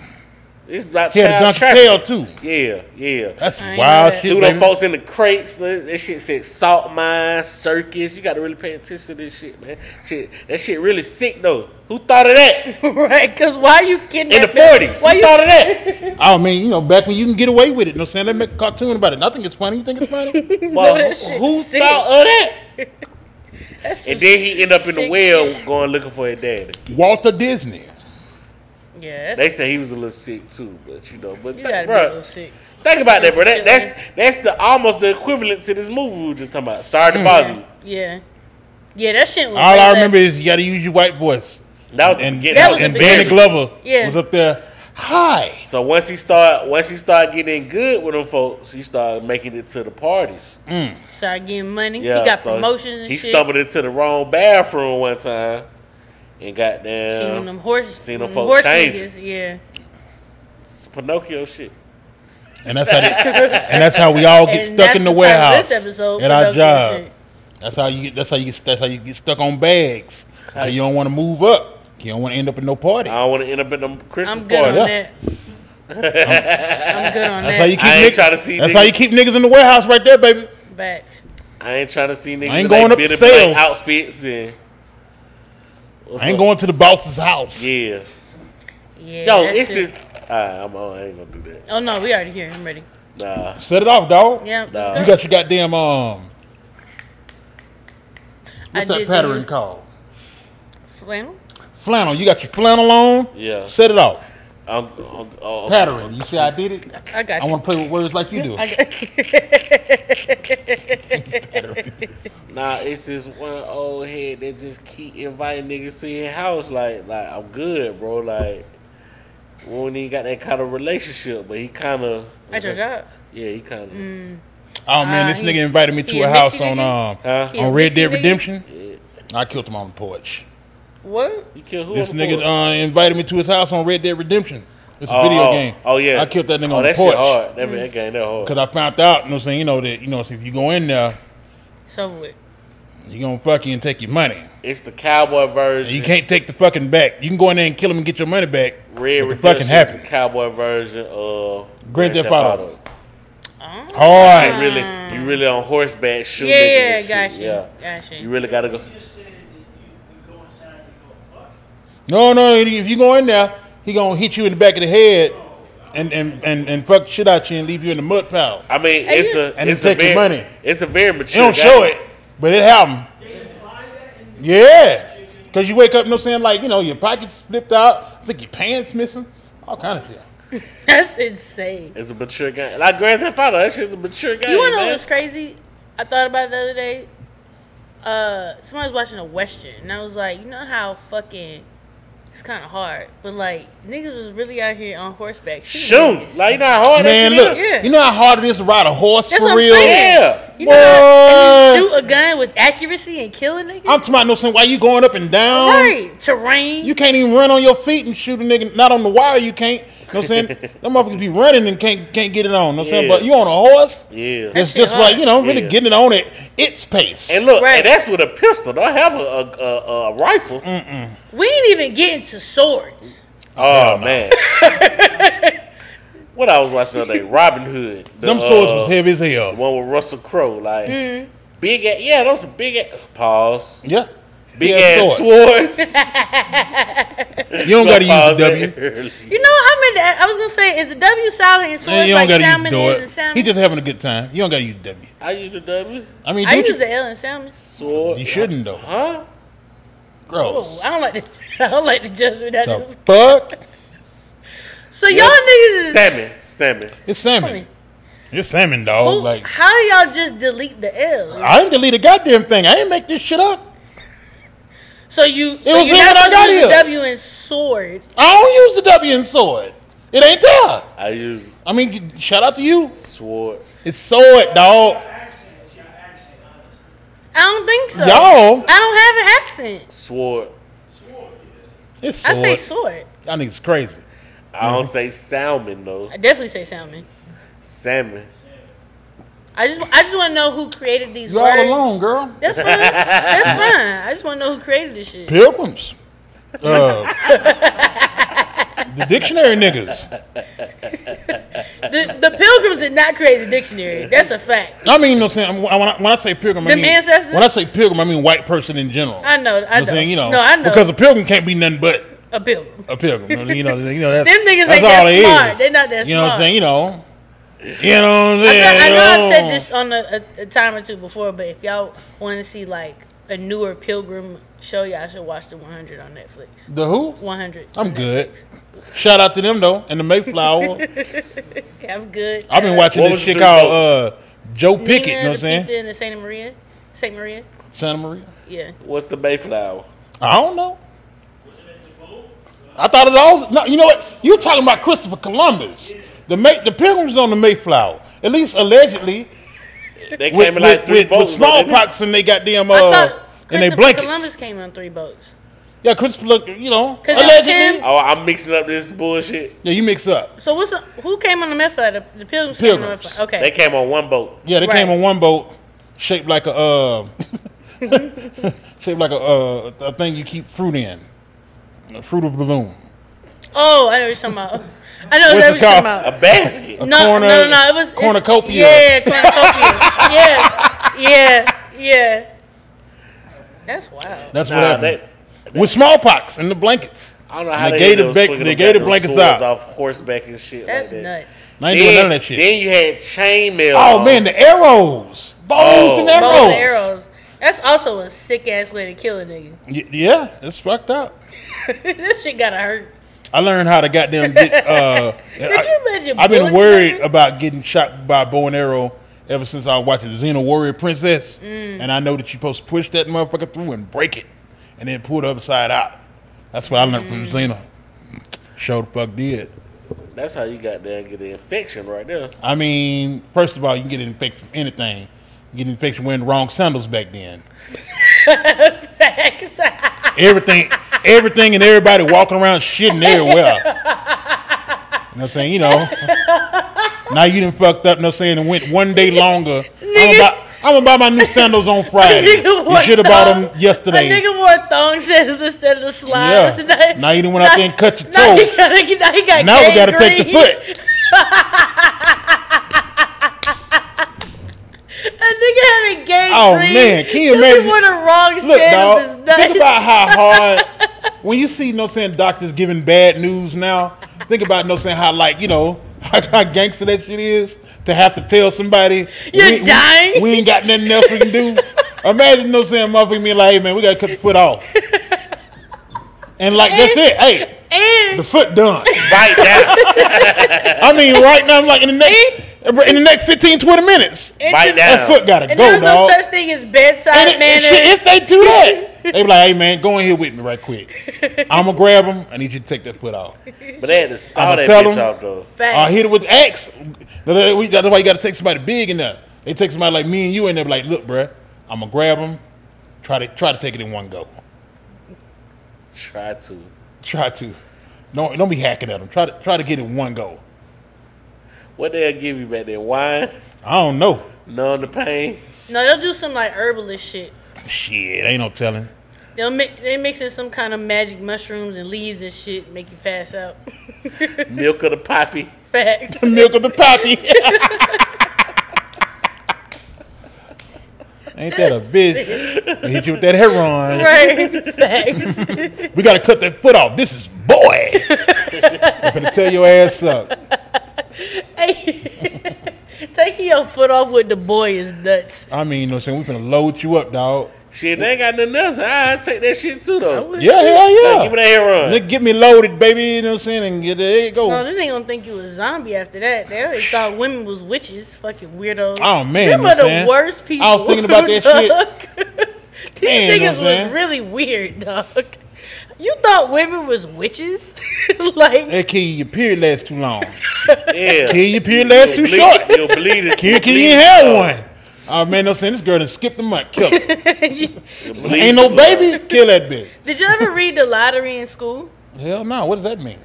It's like he had a donkey tail too. Yeah, yeah. That's I wild shit. Threw them folks in the crates. That shit said salt mine, circus. You got to really pay attention to this shit, man. Shit, that shit really sick though. Who thought of that? Right? Because why are you kidding? In the forties, who you... thought of that? I mean, you know, back when you can get away with it. You know what I'm saying? They make a cartoon about it. Nothing is funny. You think it's funny? Well, no, who, who thought of that? And then he ended up in the well, shit. going looking for his daddy. Walter Disney. Yeah, they say he was a little sick too, but you know, but you th bro, be a little sick. think about that, bro. That, that's that's the almost the equivalent to this movie we were just talking about. Sorry to mm. bother you. Yeah, yeah, that shit. Was All I remember is you got to use your white voice. That was and, that was and Danny Glover yeah. was up there. Hi. So once he start, once he start getting good with them folks, he started making it to the parties. Mm. Started getting money. Yeah, he got so promotions. And he shit. stumbled into the wrong bathroom one time. And goddamn, seen them horses, seen them folks change. Yeah, it's Pinocchio shit. And that's how, they, and that's how we all get and stuck in the, the warehouse episode, at our job. Shit. That's how you get. That's how you get. That's how you get stuck on bags. How you, you don't want to move up. You don't want to end up in no party. I don't want to end up in no Christmas I'm good party. On yes. that. I'm, I'm good on that's that. How you keep I ain't niggas, to see that's niggas. how you keep niggas in the warehouse right there, baby. Facts. I ain't trying to see niggas. I ain't going like up to sales. Outfits and. What's I ain't up? going to the boss's house. Yeah. Yeah. Yo, it's just. Right, I'm, I ain't gonna do that. Oh no, we already here. I'm ready. Nah. Set it off, dog. Yeah. Nah. Go. You got your goddamn um. What's I that pattern do. called? Flannel. Flannel. You got your flannel on. Yeah. Set it off. I'm, I'm, I'm, pattern. You see, I did it. I got. You. I want to play with words like you do. I got Nah, it's this one old head that just keep inviting niggas to your house. Like, like I'm good, bro. Like, we don't even got that kind of relationship, but he kind of at your job. Yeah, he kind of. Mm. Oh man, uh, this he, nigga invited me to a house on um huh? on Red Dead Redemption. Yeah. I killed him on the porch. What? You killed who? This on the nigga porch? Uh, invited me to his house on Red Dead Redemption. It's a oh, video oh, game. Oh yeah, I killed that nigga oh, on the porch. Shit hard. That, mm. that game, that hard. Because I found out, you know, saying, you know that, you know, if you go in there, it's over with. You gonna fuck you and take your money. It's the cowboy version. You can't take the fucking back. You can go in there and kill him and get your money back. Red the fucking happen. The cowboy version of Grand Theft Auto. All right, you really, you really on horseback shooting. Yeah, yeah, gotcha. Yeah, gotcha. You really gotta go. You just said you go inside and go fuck. No, no. If you go in there, he gonna hit you in the back of the head. And, and and and fuck shit out you and leave you in the mud pile. I mean, it's a and it's a very, money. It's a very mature. You don't show it, but it happened. Yeah, because you wake up, you know, saying like you know your pockets flipped out. I think your pants missing. All kind of shit. That's insane. It's a mature game. Like Grand Theft Auto, that shit's a mature game. You wanna know what's crazy? I thought about it the other day. Uh, somebody was watching a western, and I was like, you know how fucking It's kind of hard, but like niggas was really out here on horseback. Shoot, like you know how hard man, that look, yeah. you know how hard it is to ride a horse that's for real. Saying. Yeah, you know how, and you shoot a gun with accuracy and kill a nigga. I'm talking about no something. Why you going up and down? Right, terrain. You can't even run on your feet and shoot a nigga. Not on the wire, you can't. You know what I'm saying? Them motherfuckers be running and can't can't get it on. You know what I'm yeah. saying? But you on a horse? Yeah. It's just hard. Like, you know, really yeah. getting it on at its pace. And look, right. and that's with a pistol. Don't have a, a, a, a rifle. Mm-mm. We ain't even getting to swords. Oh, man. What I was watching the other day, Robin Hood. The, Them swords uh, was heavy as hell. The one with Russell Crowe. Like, mm-hmm. big ass. Yeah, those are big ass. Pause. Yeah. Big yeah, ass sword. swords. You don't gotta use the W. You know, I mean, I was gonna say, is the W solid in swords like salmon is in salmon? He's just having a good time. You don't gotta use the W. I use the W. I mean, I use you? the L in salmon. Sword. You shouldn't though. Huh? Gross. Ooh, I don't like the. I don't like the judgment. The just... fuck. So y'all niggas is salmon. Salmon. It's salmon. salmon. It's salmon, dog. Who, like, how do y'all just delete the L? I didn't delete a goddamn thing. I didn't make this shit up. So you so you're not supposed to use the W in sword. I don't use the W in sword. It ain't there. I use. I mean, shout out to you. Sword. It's sword, dog. I don't think so. Y'all. I don't have an accent. Sword. Sword. Yeah. It's sword. I say sword. Y'all niggas crazy. I don't mm-hmm. say salmon though. I definitely say salmon. Salmon. I just, I just want to know who created these You're words. You're all alone, girl. That's fine. That's fine. I just want to know who created this shit. Pilgrims. Uh, the dictionary niggas. the, the pilgrims did not create the dictionary. That's a fact. I mean, you know what I'm saying? When I, when I say pilgrim, I the mean... ancestors? When I say pilgrim, I mean white person in general. I know. I you know. know. You know no, I know. Because a pilgrim can't be nothing but... A pilgrim. A pilgrim. You know, you know that's, them niggas that's ain't that they smart. Is. They're not that you smart. You know what I'm saying? You know... You know what I'm saying? I know, I know I've said this on a, a, a time or two before, but if y'all want to see like a newer Pilgrim show, y'all should watch the one hundred on Netflix. The who? one hundred. I'm on good. Netflix. Shout out to them though, and the Mayflower. Yeah, I'm good. I've been watching what this shit called uh, Joe Pickett. Nina, you know what I'm saying? In Santa Maria, Saint Maria, Santa Maria. Yeah. What's the Mayflower? I don't know. Was it at the boat? I thought it all. No, you know what? You talking about Christopher Columbus? Yeah. The May, the pilgrims on the Mayflower, at least allegedly, they came with, in like with, three with, boats. With smallpox and they got them uh, in their blankets. Columbus came on three boats. Yeah, Christopher, you know, allegedly. Oh, I'm mixing up this bullshit. Yeah, you mix up. So what's the, who came on the Mayflower? The, the pilgrims, pilgrims came on the Mayflower. Okay, they came on one boat. Yeah, they right. came on one boat shaped like a uh, shaped like a, uh, a thing you keep fruit in, a fruit of the loom. Oh, I know what you're talking about. I know that was talking about a basket. A no, corner, no, no, no, it was cornucopia. Yeah, cornucopia. yeah, yeah, yeah. That's wild. That's nah, what happened they, they, with smallpox and the blankets. I don't know how they, they gave the they gave the blankets out off horseback and shit. That's like that. Nuts. I ain't then, doing none of that shit. Then you had chainmail. Oh on. man, the arrows, bows oh. and arrows. Bows and arrows. That's also a sick ass way to kill a nigga. Y- yeah, it's fucked up. This shit gotta hurt. I learned how to goddamn get. Uh, Could you imagine? I, I've been worried thing? about getting shot by bow and arrow ever since I watched Xena Warrior Princess. Mm. And I know that you're supposed to push that motherfucker through and break it and then pull the other side out. That's what I learned mm. from Xena. Show the fuck did. That's how you got there and get the infection right there. I mean, first of all, you can get an infection from anything. You get an infection wearing the wrong sandals back then. Everything. Everything and everybody walking around shitting everywhere. You know what I'm saying? You know. Now you done fucked up, you know what I'm saying, and went one day longer. Nigga, I'm going to buy my new sandals on Friday. You should have bought them yesterday. A nigga wore thong sandals instead of the slides. Yeah. Now, now you done went out there and cut your toe. Now, he gotta, he, now, he got now we got to take the foot. A nigga having gay oh, green. man. Can you imagine? Just before the wrong sandals is nuts. Think about how hard. When you see, you know what I'm saying, doctors giving bad news now, think about, you know what I'm saying, how, like, you know, how, how gangster that shit is to have to tell somebody. You're we, dying. We, we ain't got nothing else we can do. Imagine, you know what I'm saying, motherfucker being like, hey, man, we got to cut the foot off. And, like, and, that's it. Hey, and the foot done. Right now. I mean, right now, I'm like, in the next... In the next fifteen, twenty minutes, bite down. That foot gotta and go, dog. There's no dog. such thing as bedside and it, manners. Shit, if they do that, They be like, hey man, go in here with me right quick. I'm gonna grab him. I need you to take that foot off. But they had to saw that bitch off though. I hit it with the axe. That's why you gotta take somebody big in there. They take somebody like me and you in there, be like, look, bruh, I'm gonna grab him. Try to try to take it in one go. Try to. Try to. Don't don't be hacking at them. Try to try to get it in one go. What they'll give you back there? Wine? I don't know. Numb the pain. No, they'll do some like herbalist shit. Shit, ain't no telling. They'll make they mix in some kind of magic mushrooms and leaves and shit, and make you pass out. Milk of the poppy. Facts. Milk of the poppy. Ain't that a bitch? They hit you with that heroin. Right. Facts. We gotta cut that foot off. This is boy. I'm gonna tear your ass up. Hey, taking your foot off with the boy is nuts. I mean, you know what I'm saying? We finna load you up, dog. Shit, they ain't got nothing else. I take that shit too, though. Yeah, yeah, yeah. Like, give me that heroin. Nigga, get me loaded, baby. You know what I'm saying? And get, there you go. No, they ain't gonna think you a zombie after that. They already thought women was witches. Fucking weirdos. Oh, man. Them you know are the saying? worst people. I was thinking about that shit. These man, niggas was saying? really weird, dog. You thought women was witches? Like that kid, your period lasts too long. Yeah, kid, your period lasts you'll too bleed, short. You'll bleed it. Kid, kid, you have one. Oh man, no saying this girl done skipped the month. Kill her. Ain't no baby. Hard. Kill that bitch. Did you ever read The Lottery in school? Hell no. What does that mean?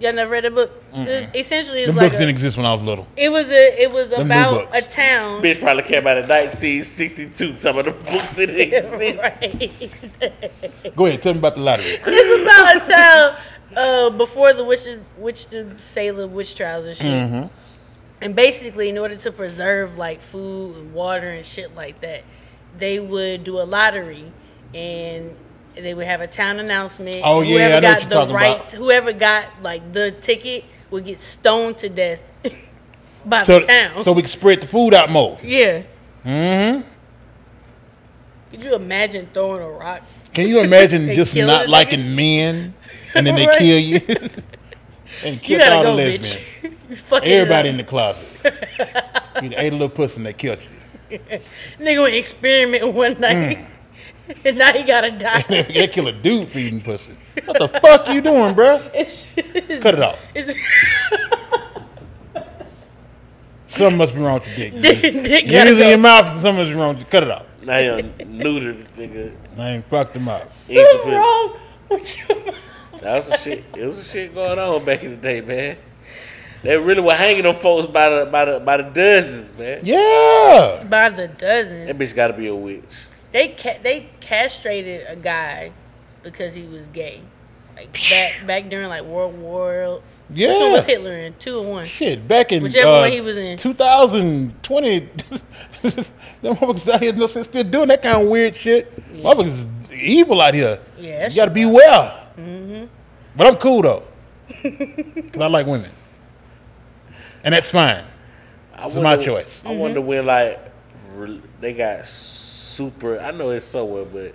Y'all never read a book? Mm-mm. It essentially, it's the like books a, didn't exist when I was little. It was a, it was them about a town. Bitch probably came out in nineteen sixty-two. Some of the books didn't exist. Right. Go ahead, tell me about The Lottery. It's about a town uh, before the witch, witch, the Salem witch trials and shit. Mm-hmm. And basically, in order to preserve like food and water and shit like that, they would do a lottery and. They would have a town announcement. Oh yeah, whoever I know got what you're the right, about. Whoever got like the ticket would get stoned to death by so, the town. So we could spread the food out more. Yeah. Mm-hmm. Could you imagine throwing a rock? Can you imagine just not liking nigga? men and then they right. kill you? And kill all go, the lesbians. Everybody in the closet. You ate a little pussy and they killed you. Nigga would experiment one night. Mm. And now he gotta die. They kill a dude for eating pussy. What the fuck you doing, bro? It's, it's, Cut it off. Something must be wrong with your dick. dick, dick You're using go. your mouth. Something must be wrong with you. Cut it off. Now you're neutered, nigga. I ain't fucked him up. Something wrong with your mouth. That was some shit. It was some shit going on back in the day, man. They really were hanging them folks by the by the by the dozens, man. Yeah. By the dozens. That bitch gotta be a witch. They ca they castrated a guy because he was gay, like back back during like World War. Yeah, which one was Hitler in? Two or one? Shit, back in whichever uh, one he was in. two thousand twenty, them motherfuckers out here no sense still doing that kind of weird shit. Yeah. Motherfuckers is evil out here. Yeah, that's you gotta be well. Mm-hmm. But I'm cool though, cause I like women, and that's fine. It's my choice. I wonder mm-hmm. when like they got. So super, I know it's somewhere, but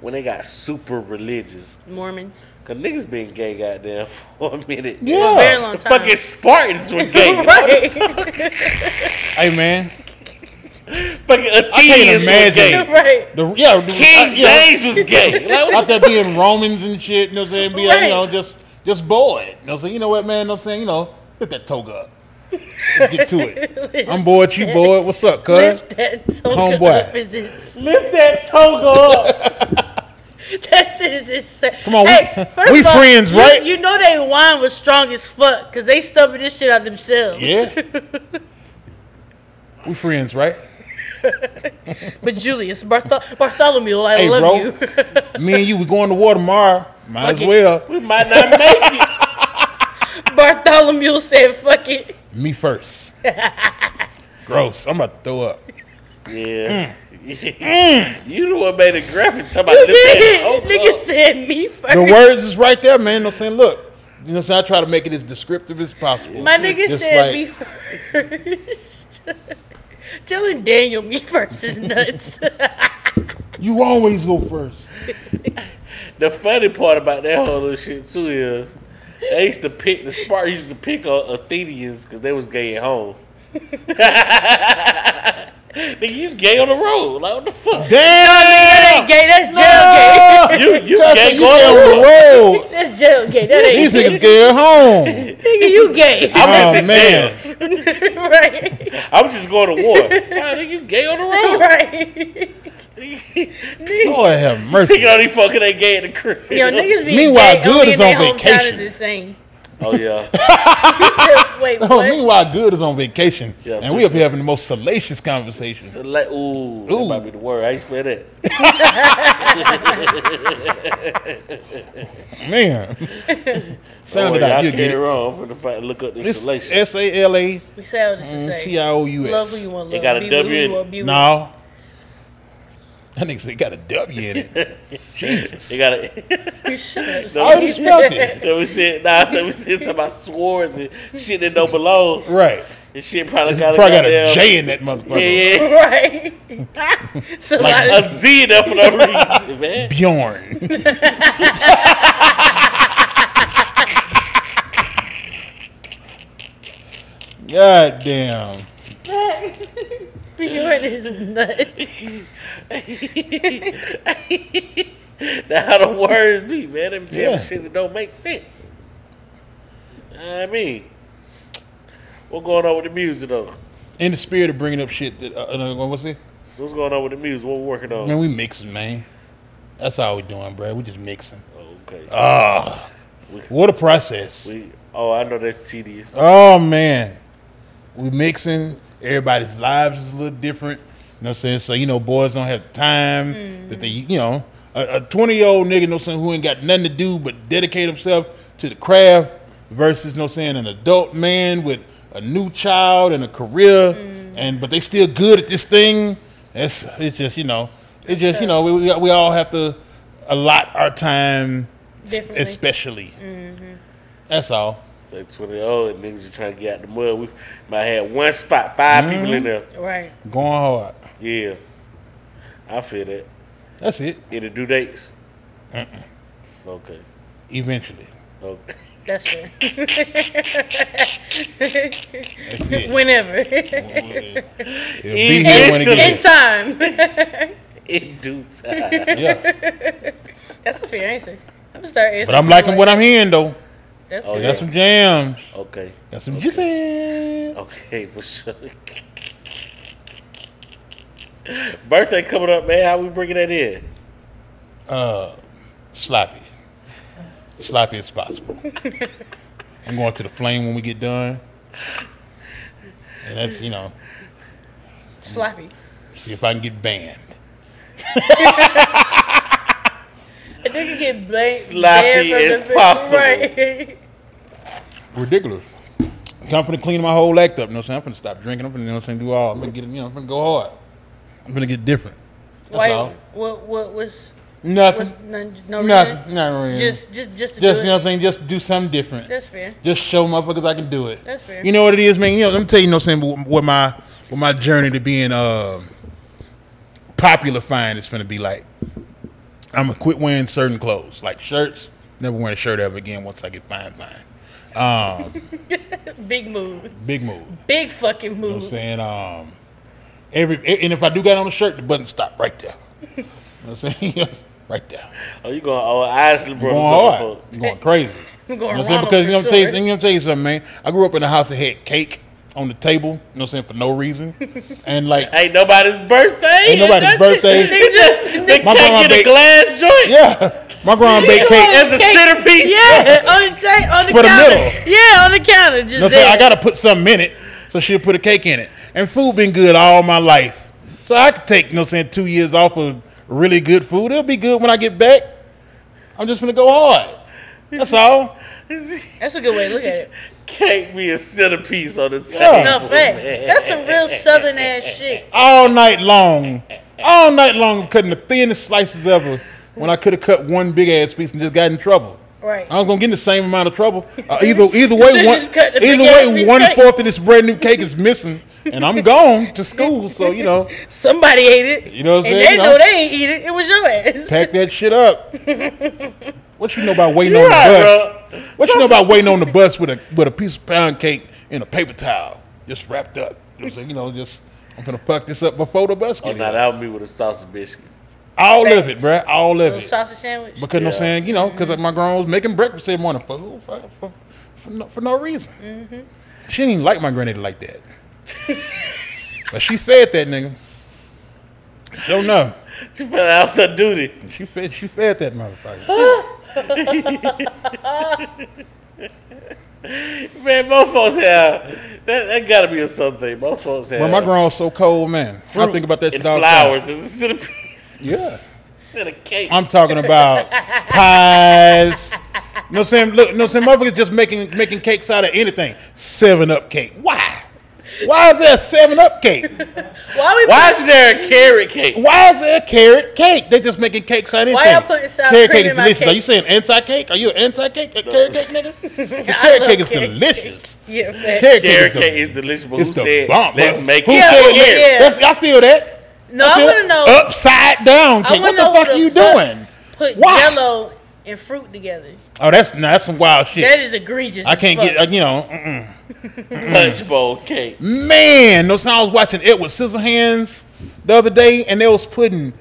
when they got super religious, Mormons, cause niggas been gay goddamn for a minute. Yeah, for a very long time. Fucking Spartans were gay. Right. Hey man, fucking Athenians were gay. Right. The, yeah, the, King I, James know, was gay. Like, out there being Romans and shit. You know what I'm saying? Being right. you know just just bored. You know what I'm saying? You know what man? You know what I'm saying? You know, put that toga up. Let's get to it. I'm bored, you bored. What's up, cuz? Lift that toga Homeboy. up. Is Lift that toga up. That shit is insane. Come on, hey, we, we all, friends, you, right? You know they wine was strong as fuck because they stubbed this shit out themselves. Yeah. We friends, right? But Julius, Barthol Bartholomew, I hey, love bro, you. Me and you, we going to war tomorrow. Might fuck as well. It. We might not make it. Bartholomew said, fuck it. Me first. Gross. I'm about to throw up. Yeah. Mm. Mm. You the one made a graphic talking about this. Nigga said me first. The words is right there, man. I'm saying, look. You know what I'm saying? I try to make it as descriptive as possible. My nigga Just said like, me first. Telling Daniel me first is nuts. You always go first. The funny part about that whole little shit, too, is. They used to pick the Spartans used to pick uh, Athenians because they was gay at home. Nigga, you gay on the road. Like, what the fuck? Damn! That ain't gay. That's jail no. gay. You, you gay going on the road. That's jail gay. That ain't These gay. These niggas gay at home. Nigga, you gay. I'm oh, in jail. Right. I'm just going to war. Nah, nigga, you gay on the road. Right. Lord have mercy. Nigga, only fucking ain't gay in the crib. Yo, niggas be Meanwhile, gay good is on vacation. Is insane. Oh, yeah. said, Wait, no, what? Meanwhile, good is on vacation. Yeah, and we up here having the most salacious conversation. Sala- Ooh, Ooh. That might be the word. I ain't spell that. Man. Sounded oh, out. You get it wrong. I'm finna look up this salacious. S A L A C I O U S. Love who you want to love. It got a W in it. No. That nigga said it got a W in it. Jesus. It got a... You should have said it. So we said, nah, so we said something about swords and shit that don't belong. Right. And shit probably got, probably got a J in that motherfucker. Yeah, yeah. Right. So like a Z there for no reason, man. Bjorn. God damn. Bjorn is nuts. That's how the words be, man. Them gym yeah. shit that don't make sense. I mean, what's going on with the music though? In the spirit of bringing up shit that uh, what's it? What's going on with the music? What we working on? Man, we mixing, man. That's all we doing, bro. We just mixing. Okay. Ah, uh, what a process. We, oh, I know that's tedious. Oh man, we mixing. Everybody's lives is a little different. You know what I'm saying? So, you know, boys don't have the time mm. that they, you know, a twenty-year-old nigga, you know what I'm saying, who ain't got nothing to do but dedicate himself to the craft versus, you know what I'm saying, an adult man with a new child and a career, mm. and but they still good at this thing. It's, it's just, you know, it's just, you know, we we all have to allot our time Definitely. especially. Mm-hmm. That's all. So twenty-year-old niggas are trying to get out the mud. We might have one spot, five mm-hmm. people in there. Right. Going hard. Yeah, I feel that. That's it. It'll do dates. Uh-uh. Okay. Eventually. Okay. That's it. That's it. Whenever. Whenever. It'll be in, here when it gets in time. In due time. Yeah. That's a fair answer. I'm gonna start. But I'm liking like what that. I'm hearing though. That's oh, good. Yeah. Got some jams. Okay. Got some okay. jams. Okay, for sure. Birthday coming up, man. How we bringing that in? Uh, sloppy. Sloppy as possible. I'm going to the flame when we get done. And that's, you know. Sloppy. See if I can get banned. I think you get banned. Sloppy as possible. Right. Ridiculous. I'm finna clean my whole act up. You know what I'm saying? I'm finna stop drinking. I'm finna, you know what I'm saying, do all. I'm finna get, you know, I'm finna go hard. I'm gonna get different. That's Why? All. What? What was? Nothing. Was none, no Nothing. Reason? Not really. Just, just, just. To just do you it. know what I'm saying. Just do something different. That's fair. Just show motherfuckers I can do it. That's fair. You know what it is, man. You know, let me tell you, you know what I'm saying. What my, what my journey to being uh popular fine is gonna be like. I'm gonna quit wearing certain clothes, like shirts. Never wearing a shirt ever again once I get fine, fine. Um, big move. Big move. Big fucking move. You know what I'm saying. Um. Every, and if I do got on a shirt, the button stop right there. You know what I'm saying? Right there. Oh, you going all eyes and brothers going hard. You going crazy. I'm going you know what Because you know what I'm sure. telling you, tell you something, man. I grew up in a house that had cake on the table. You know what I'm saying? For no reason. And like, ain't nobody's birthday. Ain't nobody's birthday. They just they can't get a glass joint. Yeah. My grandma baked cake as a centerpiece. Yeah, on the table, on the for counter. The middle. Yeah, on the counter. Just you know there. I gotta put something in it, so she'll put a cake in it. And food been good all my life. So I could take, you know what I'm saying, two years off of really good food. It'll be good when I get back. I'm just going to go hard. That's all. That's a good way to look at it. Cake be a centerpiece on the table. Yeah. No, facts. That's some real southern ass shit. All night long. All night long cutting the thinnest slices ever when I could have cut one big ass piece and just got in trouble. Right. I was gonna get in the same amount of trouble. Uh, either either way, one either way, one fourth of this brand new cake is missing, and I'm gone to school. So you know, somebody ate it. You know what I'm saying? They know, know they ain't eat it. It was your ass. Pack that shit up. What you know about waiting You're on right, the bus? Bro. What you know about waiting on the bus with a with a piece of pound cake in a paper towel, just wrapped up? You know, what I'm saying? You know, just I'm gonna fuck this up before the bus gets here. Oh, now that would be with a sausage biscuit. All Thanks. of it, bro. All of it. Sausage sandwich. Because yeah. I'm saying, you know, because my grandma was making breakfast every morning for who? For, for, for, no, for no reason. Mm-hmm. She didn't even like my granddaddy like that. But she fed that nigga. So no. She fed out her duty. She fed. She fed that motherfucker. Man, most folks have that. That gotta be a something. Most folks have. Well, my grandma's so cold, man. Fruit I think about that. And dog flowers is a centerpiece. Yeah. Instead of cake. I'm talking about pies. You know what I'm saying? Look, you know what I'm saying? Motherfuckers just making making cakes out of anything. Seven Up cake. Why? Why is there a seven up cake? Why, we Why is there a carrot cake? Why is there a carrot cake? They just making cakes out of anything. Why y'all putting sour carrot cream cake in my cake? Are you saying anti-cake? Are you an anti-cake? No. Carrot cake, nigga? Carrot cake is delicious. Yeah, carrot cake is delicious, but who said, let's make it? I feel that. No, I, I want to know. Upside down cake. What the fuck are you doing? Put yellow and fruit together. Oh, that's, nah, that's some wild shit. That is egregious. I can't get, uh, you know, mm-mm. Lunch bowl cake. Man, no, I was watching Edward Scissorhands the other day, and they was putting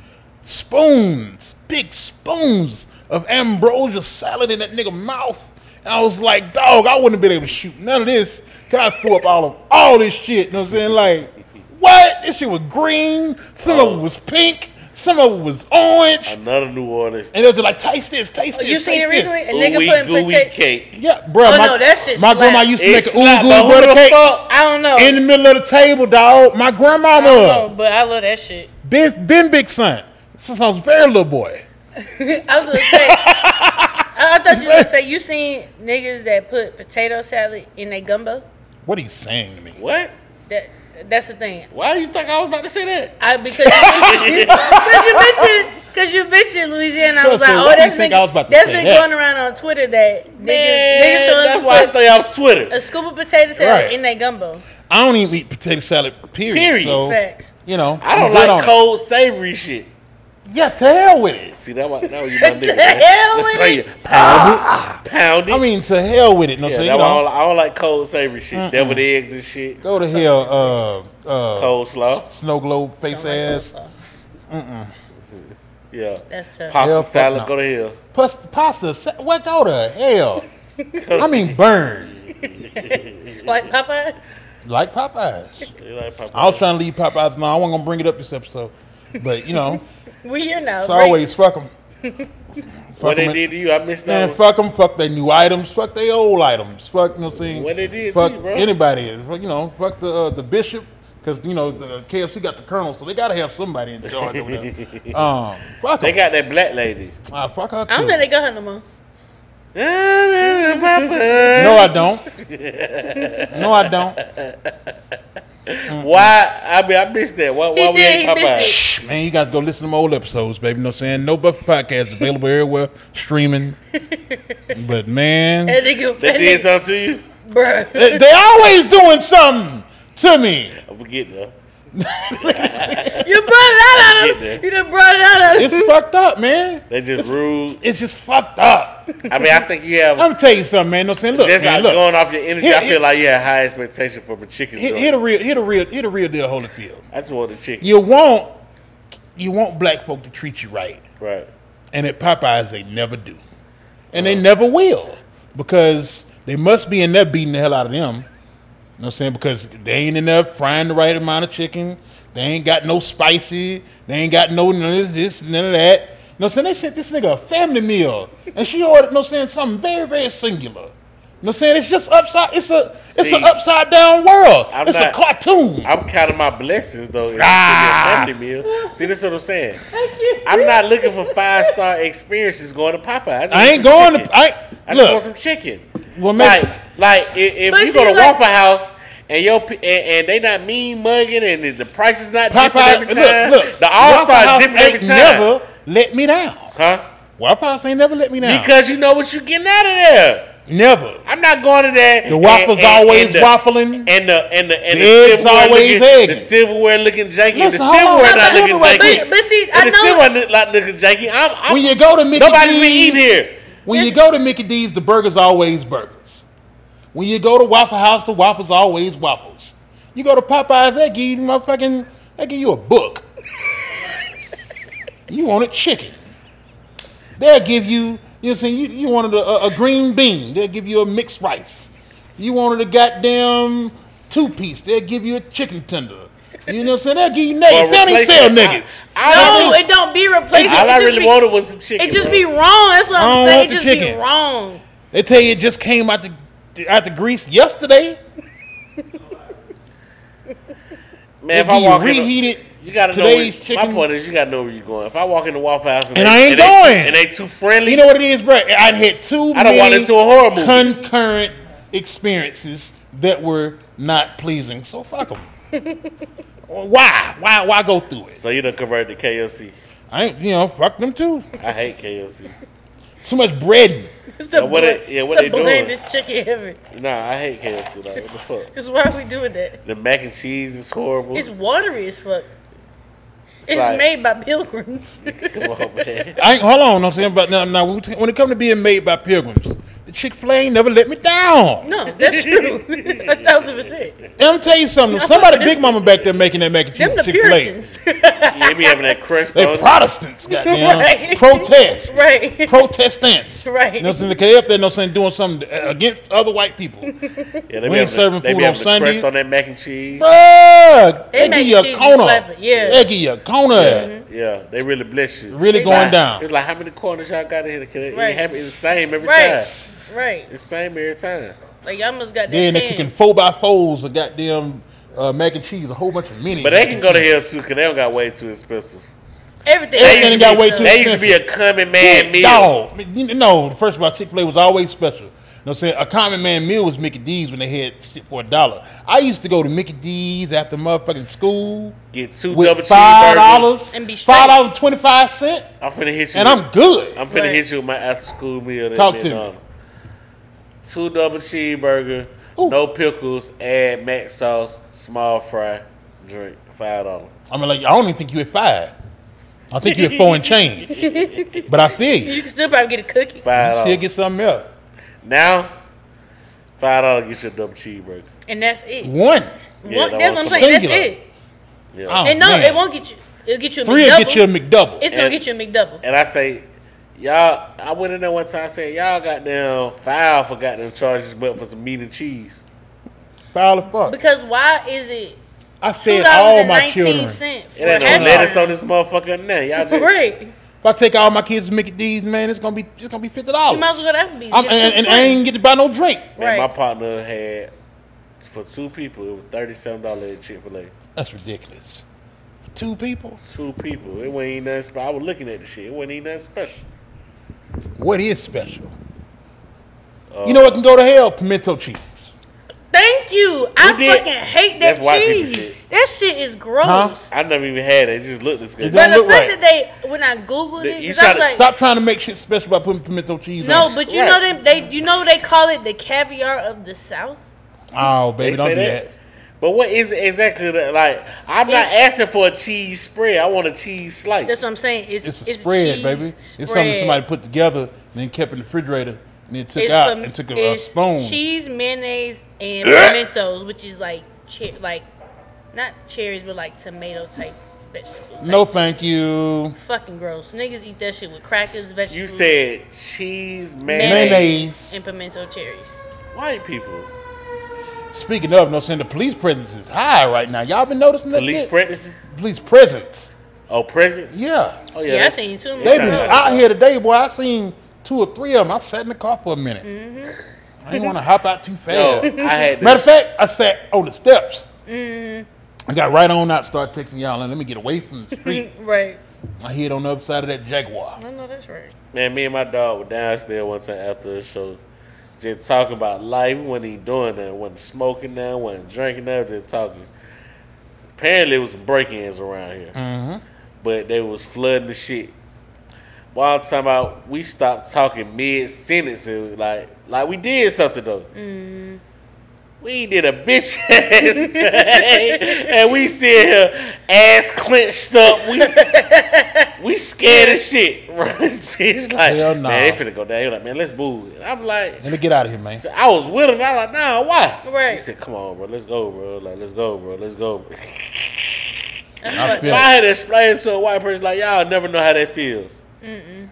spoons, big spoons of ambrosia salad in that nigga mouth. And I was like, dog, I wouldn't have been able to shoot none of this. Cause I threw up all of all this shit. You know what I'm saying? Like, what? This shit was green. Some oh. of it was pink. Some of it was orange. Another New Orleans. And they were just like, taste this, taste oh, this, you taste seen it recently? A nigga ooey, putting gooey cake. cake. Yeah, bro. Oh, my, no, that shit my grandma used to it's make an ooey gooey butter cake. Fuck? I don't know. In the middle of the table, dog. My grandmama. I don't know, but I love that shit. Been, been Big Sant since I was a very little boy. I was going to say, I thought you were going to say, you seen niggas that put potato salad in their gumbo? What are you saying to me? What? That. That's the thing. Why do you think I was about to say that? I because because you mentioned Louisiana, I was like, oh, that's been that's been going around on Twitter that niggas. That's why I stay off Twitter. A scoop of potato salad in that gumbo. I don't even eat potato salad. Period. Period. So, facts. You know, I don't like cold savory shit. Yeah, to hell with it. See that? Now you my nigga. To hell with it. Pound it. Pound it. I mean, to hell with it. No, yeah, so, you know, I, don't, I don't like cold savory shit. Mm-mm. Deviled eggs and shit. Go to hell. Uh, uh, Coleslaw. Snow globe face like ass. Coleslaw. Mm-mm. Yeah. That's tough. Pasta hell, salad. No. Go to hell. Pus pasta. What? Go to hell. I mean, burn. Like Popeyes. Like Popeyes. Like Popeyes. I was trying to leave Popeyes. No, I wasn't gonna bring it up this episode, but you know. Well, you know. It's always right. Fuck them. What they did to you, I missed that. Man, fuck them. Fuck their new items. Fuck their old items. Fuck, you know what I'm saying? What they did fuck to you, bro. Anybody. Fuck, you know, fuck the uh, the bishop. Because, you know, the K F C got the colonel, so they got to have somebody in charge over there. Um, fuck They em. got that black lady. Uh, fuck her, too. I'm going to go her no more. No, I don't. No, I don't. Mm-mm. Why? I mean, I missed that. Why, why we ain't Popeyes? Man, you got to go listen to my old episodes, baby. You know what I'm saying? No Buffer Podcast available everywhere, streaming. But, man. That nigga, they did something to you? Bruh. They, they always doing something to me. I'm forgetting, though. You brought it out of him. You done brought it out of him. It's fucked up, man. They just it's, rude. It's just fucked up. I mean, I think you have. I'm gonna tell you something, man. No saying, look, just man, like look. Going off your energy, here, I feel it, like you had high expectation for a chicken. Here, here the real, here the real, here the real deal, Holyfield. I just want the chicken. You want, you want black folk to treat you right, right? And at Popeyes, they never do, and uh-huh. they never will, because they must be in there beating the hell out of them. You know what I'm saying? Because they ain't in there frying the right amount of chicken. They ain't got no spicy. They ain't got no none of this, none of that. You know what I'm saying? They sent this nigga a family meal. And she ordered, you know what I'm saying, something very, very singular. You know what I'm saying? It's just upside, it's a See, it's an upside down world. I'm it's not, a cartoon. I'm counting my blessings though. Ah. Family meal. See, this is what I'm saying. I'm not looking for five star experiences going to Popeye. I, I ain't going chicken. to I, I look, just want some chicken. Well, like, like if, if you go to like, Waffle House and your and, and they not mean mugging and the price is not Popeye, different every time, look, look, the All Star is different every time. Never let me down, huh? Waffle House ain't never let me down because you know what you getting out of there. Never. I'm not going to that. The waffles and, and, always and the, waffling, and the and the and the, the eggs always looking, eggs. The silverware looking janky. Listen, the silverware on, not looking janky. But, but see, and I the know silverware not looking janky. I'm, I'm, when you go to Mickey nobody's been eating here. When it's, you go to Mickey D's, the burgers always burgers. When you go to Waffle House, the waffles always waffles. You go to Popeyes, they give you motherfucking, they give you a book. You wanted chicken. They'll give you, you know what I'm saying, you, you wanted a, a green bean. They'll give you a mixed rice. You wanted a goddamn two-piece. They'll give you a chicken tender. You know what I'm saying? They'll give you nuggets. They don't sell nuggets. No, really, it don't be replaced. All I really be, wanted was some chicken. It just bro. be wrong. That's what I'm saying. It just chicken. be wrong. They tell you it just came out the, out the grease yesterday. Man, if, if I walk reheated in a, you gotta today's know where, chicken. My point is, you gotta know where you're going. If I walk in the Waffle House and, and they, I ain't and going, they, and they too friendly, you know what it is, bro? I'd had too I don't many want it to a horror movie. concurrent experiences that were not pleasing. So fuck them. Why? Why? Why go through it? So you done convert to K F C? I ain't. You know, fuck them too. I hate K F C. Too much bread. It's the now, what it, yeah, what it's they doing? It's chicken heaven. Nah, I hate K F C. Like, what the fuck? It's why are we doing that? The mac and cheese is horrible. It's watery as fuck. It's, it's like, made by pilgrims. Come on, man. I ain't, hold on, I'm saying, but now, now when it comes to being made by pilgrims, the Chick-fil-A ain't never let me down. No, that's true. A thousand percent. And I'm tell you something. Somebody big mama back there making that mac and cheese. Them the Puritans. Yeah, they be having that crust. They Protestants, goddamn. Right. Protest. Right. Protestants. Right. You know what I'm saying? They up there, you know what I'm saying, doing something against other white people. Yeah, they we ain't serving the, food they on Sunday. They crust on that mac and cheese. Bruh, they, they give you a corner. Yeah. They give you a corner. Yeah. Mm-hmm. Yeah, they really bless you. Really they going like, down. It's like, how many corners y'all got in here? Right. It's the same every right. time. Right. It's the same every time. Like, y'all must got that. Then they kicking four by fours of goddamn uh, mac and cheese, a whole bunch of mini. But they can go to hell too, because they don't got way too expensive. Everything, Everything got way too expensive. They used to be a common man meal. Dog. You know, first of all, Chick-fil-A was always special. You know what I'm saying? A common man meal was Mickey D's when they had shit for a dollar. I used to go to Mickey D's after motherfucking school. Get two with double five dollars and be straight. five dollars and twenty-five cents. I'm finna hit you. And with, I'm good. I'm finna right. hit you with my after school meal. Talk and, to um, me. Two double cheeseburger, Ooh. no pickles, add mac sauce, small fry, drink, five dollars. I mean, like, I don't even think you at five. I think you at four and change. But I feel you. You can still probably get a cookie. Five dollars. Still get something else. Now, five dollars get you a double cheeseburger, and that's it. One. Yeah, One. That that's what I'm saying. Singular. That's it. Yeah. Oh, and no, man. It won't get you. It'll get you a three. McDouble. It'll get you a McDouble. It's gonna get you a McDouble. And I say. Y'all, I went in there one time and said, y'all got them foul for goddamn charges, but for some meat and cheese. Foul the fuck. Because why is it I fed all my children. It ain't no lettuce on this motherfucker now. Y'all just. Right. If I take all my kids to Mickey D's, man, it's gonna be it's gonna be fifty dollars. You might as well go to Applebee's. I'm, and, and I ain't get to buy no drink. Right. And my partner had for two people, it was thirty-seven dollars at Chick-fil-A. That's ridiculous. For two people? Two people. It wasn't even nothing special. I was looking at the shit. It wasn't even nothing special. What is special? Uh, you know what can go to hell? Pimento cheese. Thank you. I did? fucking hate that That's cheese. Shit. That shit is gross. Huh? I never even had it. It just looked disgusting. But the fact right. that they, when I Googled the, it, I was to, like, stop trying to make shit special by putting pimento cheese no, on No, but you right. know them, they you know they call it the caviar of the South? Oh, baby, don't do that. that. But what is it exactly? That, like, I'm not it's, asking for a cheese spread. I want a cheese slice. That's what I'm saying. It's, it's a it's spread, a baby. Spread. It's something somebody put together and then kept in the refrigerator and then took it's out from, and took a, it's a spoon. Cheese, mayonnaise, and pimentos, which is like, che like not cherries, but like tomato type vegetables. Type no, thank you. Fucking gross. Niggas eat that shit with crackers, vegetables. You said cheese, mayonnaise, mayonnaise. and pimento cherries. White people. Speaking of, no saying the police presence is high right now. Y'all been noticing that? Police presence? Police presence. Oh, presence? Yeah. Oh, yeah. Yeah, I seen two of them. They been out here today, boy. I seen two or three of them. I sat in the car for a minute. Mm-hmm. I didn't want to hop out too fast. No, I had Matter of fact, I sat on the steps. Mm-hmm. I got right on out, start texting y'all, and let me get away from the street. Right. I hid on the other side of that Jaguar. I know that's right. Man, me and my dog were downstairs one time after the show. Just talking about life. Wasn't even doing that. Wasn't smoking now. Wasn't drinking now. Just talking. Apparently, it was some break-ins around here. Mm-hmm. But they was flooding the shit. While I'm talking about, we stopped talking mid-sentence. Like, like we did something, though. Mm-hmm. We did a bitch ass thing, and we sit here ass clenched up. We we scared as shit. This bitch like, hell nah. Man, they finna go down. He was like, man, let's move. And I'm like, let me get out of here, man. So I was with him. I was like, nah, why? Right. He said, come on, bro, let's go, bro. Like, let's go, bro, let's go. Bro. I, I had to explain to a white person like, y'all never know how that feels. Mm-mm.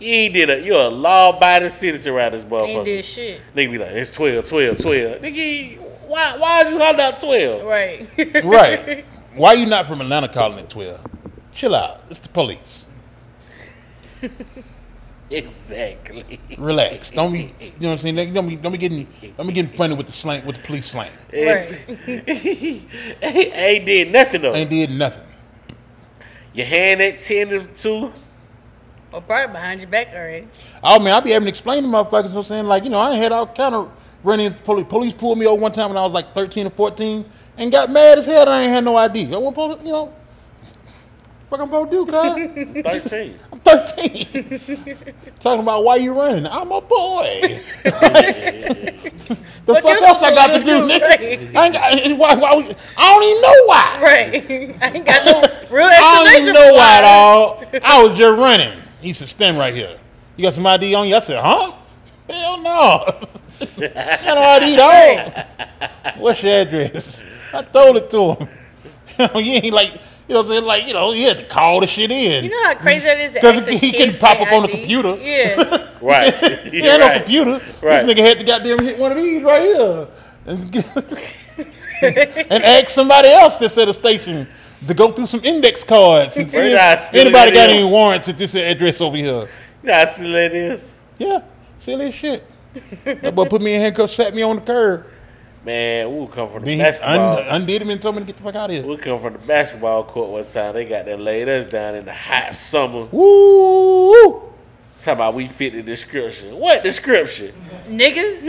You ain't did a, you're a law-abiding citizen around this motherfucker. Ain't did shit. Nigga be like, it's twelve, twelve, twelve. Nigga, why, why did you hold out twelve? Right. Right. Why you not from Atlanta calling it twelve? Chill out. It's the police. Exactly. Relax. Don't be, you know what I'm saying? Don't be, don't be getting, don't be getting funny with the slang, with the police slang. Right. Ain't did nothing though. Ain't did nothing. Your hand at ten to two. Well, probably behind your back already. Oh, man, I be having to explain to motherfuckers, you know, saying, like, you know, I had all kind of running into police. Police pulled me over one time when I was like thirteen or fourteen and got mad as hell that I ain't had no I D. I want police, you know, fuck I'm supposed to do, cuz. thirteen. I'm thirteen. Talking about why you running. I'm a boy. The what fuck else I got to do, nigga? Right. I, ain't got, why, why we, I don't even know why. Right. I ain't got no real explanation. I don't even know why at all. I was just running. He said, stand right here. You got some I D on you? I said, huh? Hell no. I don't I D on. What's your address? I told it to him. You ain't like, you know what I'm saying? Like, you know, he had to call the shit in. You know how crazy that is? Because he couldn't pop up I D on the computer. Yeah. Right. He had right. no computer. Right. This nigga had to goddamn hit one of these right here. And, and ask somebody else that's at a station to go through some index cards and see if anybody got any warrants at this address over here. You know how silly it is? Yeah, silly as shit. That boy put me in handcuffs, sat me on the curb. Man, we would come from the then basketball. Un undid him and told me to get the fuck out of here. We come from the basketball court one time. They got that laid us down in the hot summer. Woo! Talking about we fit the description. What description? Niggas?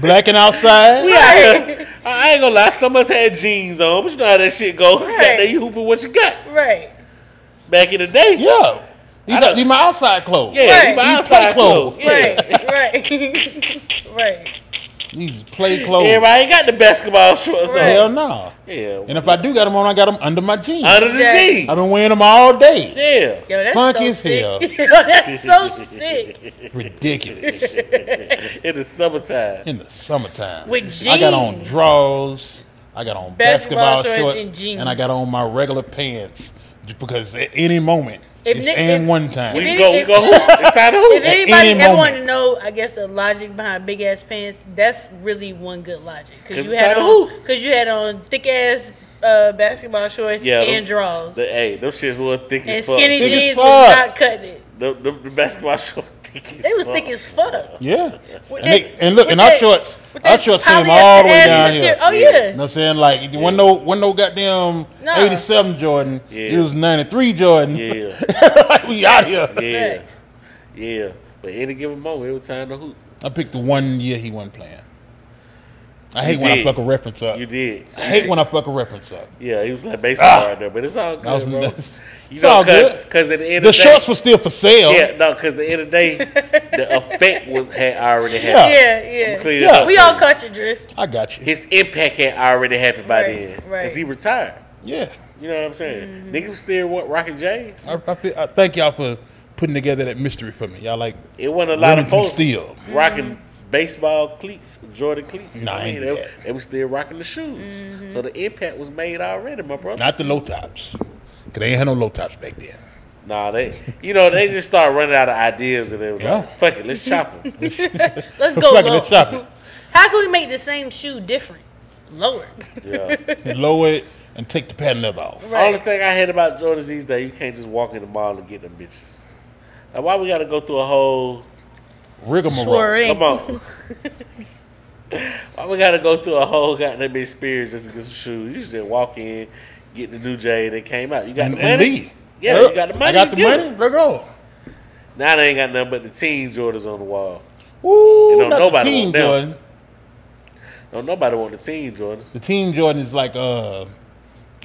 Blacking outside? We out here. I ain't gonna lie. Some of us had jeans on, but you know how that shit go. Right. You got there, you hooping what you got. Right. Back in the day. Yeah. These, are, these my outside clothes. Yeah, right. These my outside clothes. Right, right. Right. These play clothes. Everybody ain't got the basketball shorts right. on. Hell no. Yeah. And if I do got them on, I got them under my jeans. Under the yeah. jeans. I've been wearing them all day. Yeah. Yo, that's funk so as sick. Hell. Yo, that's so sick. Ridiculous. In the summertime. In the summertime. With jeans. I got on drawers. I got on basketball, basketball shorts. shorts and, jeans. And I got on my regular pants. Because at any moment, if it's Nick, and if, one time. We go, we go. It's out of hoop. If anybody any ever wanted to know, I guess, the logic behind big ass pants, that's really one good logic. Because you, you had on thick ass uh, basketball shorts yeah, and them, drawers. The, hey, those shits were thick and as fuck. And skinny thick jeans was not cutting it. The, the, the basketball shorts thick as They was fuck. thick as fuck. Yeah. And, they, and look, and our that, shorts, our shorts came all the way down here. Oh, yeah. yeah. You know what I'm saying? Like, yeah. wasn't no, wasn't no goddamn no. eighty-seven Jordan. Yeah. It was ninety-three Jordan. Yeah. Like, we out here. Yeah. Yeah. But any given moment, it was time to hoop. I picked the one year he wasn't playing. I hate you when did. I fuck a reference up. You did. I hate yeah. when I fuck a reference up. Yeah, he was like baseball ah. right there, but it's all good, bro. Nuts. You it's know, all cause, good. Cause at the end the of the day, shorts were still for sale. Yeah, no, because at the end of the day, the effect was had already happened. Yeah, yeah. yeah. yeah. We all caught your drift. I got you. His impact had already happened by right, then, because right. he retired. Yeah. You know what I'm saying? Mm-hmm. Niggas still want rocking James. I, I, feel, I thank y'all for putting together that mystery for me. Y'all like it wasn't a lot of folks still rocking. Mm-hmm. Baseball cleats, Jordan cleats. Nah, I mean, ain't they, they were still rocking the shoes. Mm-hmm. So the impact was made already, my brother. Not the low tops. Because they ain't had no low tops back then. Nah, they, you know, they just started running out of ideas and they was yeah. like, fuck it, let's chop them. Let's go fuck low. It, let's chop it. How can we make the same shoe different? Lower it. Yeah. Lower it and take the patent leather off. Right. The only thing I heard about Jordans these days, you can't just walk in the mall and get them bitches. Now, why we got to go through a whole... rigmarole. Come on. Why we gotta go through a whole goddamn experience just to get some shoes? You just didn't walk in, get the new J that came out. You got and, the money. Yeah, yep. You got the money. I got the money. It. Let go. Now they ain't got nothing but the teen Jordans on the wall. Ooh, and don't nobody the want them. Jordan. Don't nobody want the teen Jordans. The teen Jordan is like uh,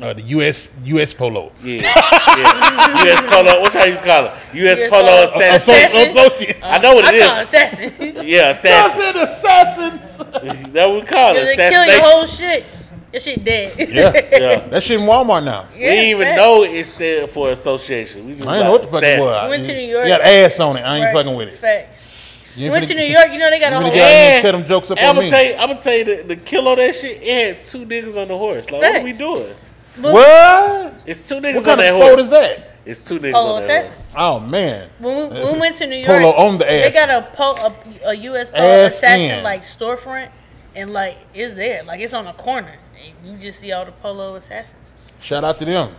uh the U S U S Polo. Yeah. Yeah. U S Polo, what's how you call it? U S Polo assassin. Uh, assassin? Uh, I know what it I is. Assassin. Yeah, assassin. Assassin. That we call it. They kill your whole shit. That shit dead. Yeah, yeah. That shit in Walmart now. Yeah, we didn't even right. know it's there for association. We just I ain't know what the fuck it was. We went to New York. You got ass on it. I ain't right. fucking with it. Facts. You went to New York. You know they got a whole. And cut them jokes up on me. I'm gonna tell you, the, the kilo of that shit. It had two niggas on the horse. Like, facts. What are we doing? What? It's two niggas what on that horse. What kind of sport is that? It's two niggas oh, on that horse. Oh man. When we, we went to New York, Polo on the ass. They got a po a, a U S Polo Assassin like storefront, and like it's there, like it's on a corner. You just see all the Polo Assassins. Shout out to them.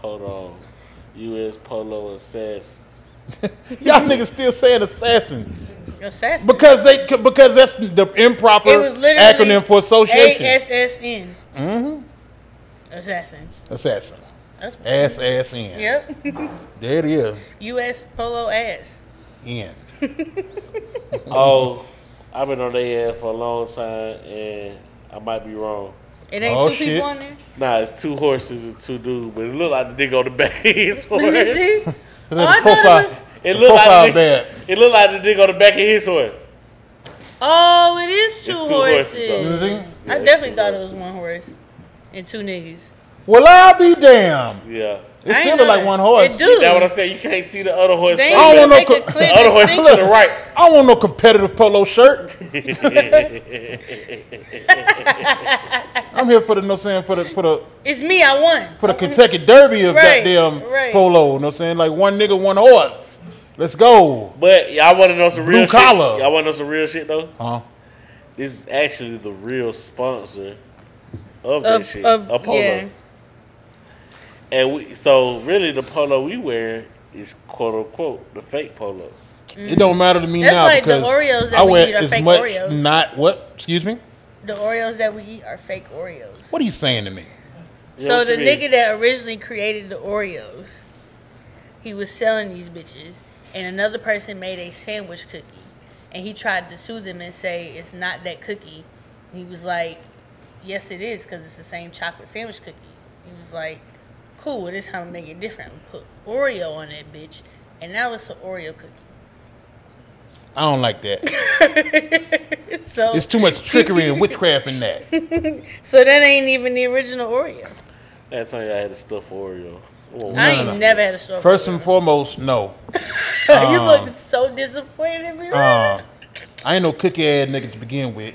Hold on. U S Polo Assassin. Y'all niggas still saying assassin. Assassin. Because they because that's the improper acronym for association. A S S N. Mm-hmm. Assassin. Assassin. That's ass, ass, in. Yep. There it is. U S Polo ass. In. Oh, I've been on their ass for a long time, and I might be wrong. It ain't oh, two shit. people on there? Nah, it's two horses and two dudes, but it looked like the nigga on the back of his horse. Let me see. Oh, the profile, it looked like the, it looked like the nigga on the back of his horse. Oh, it is two, two horses. horses mm-hmm. yeah, I definitely thought horses. it was one horse and two niggas. Well, I'll be damned. Yeah. It still look like one horse. It do. You know what I'm saying? You can't see the other horse. They I don't want no the other horse to the right. I don't want no competitive polo shirt. I'm here for the no saying for the for the. It's me. I won for the Kentucky Derby of right, that damn right. polo. You know what I'm saying? Like one nigga, one horse. Let's go. But y'all want to know some Blue real collar. shit? Y'all want to know some real shit though? Huh? This is actually the real sponsor of this shit. Of polo. Yeah. And we, so really the polo we wear is quote unquote the fake polo. Mm. It don't matter to me That's now like because the Oreos that I wear we eat are as fake much Oreos. Not what? Excuse me? The Oreos that we eat are fake Oreos. What are you saying to me? You so the nigga that originally created the Oreos, he was selling these bitches, and another person made a sandwich cookie, and he tried to sue them and say it's not that cookie. And he was like, yes, it is because it's the same chocolate sandwich cookie. He was like, cool, this is how I'm gonna make it different. Put Oreo on that bitch, and now it's an Oreo cookie. I don't like that. So it's too much trickery and witchcraft in that. So that ain't even the original Oreo. That's how I had a stuffed Oreo. Whoa. I no, ain't no, no. never had a stuffed Oreo. First and foremost, no. You um, look so disappointed. Me. Uh, I ain't no cookie ass nigga to begin with.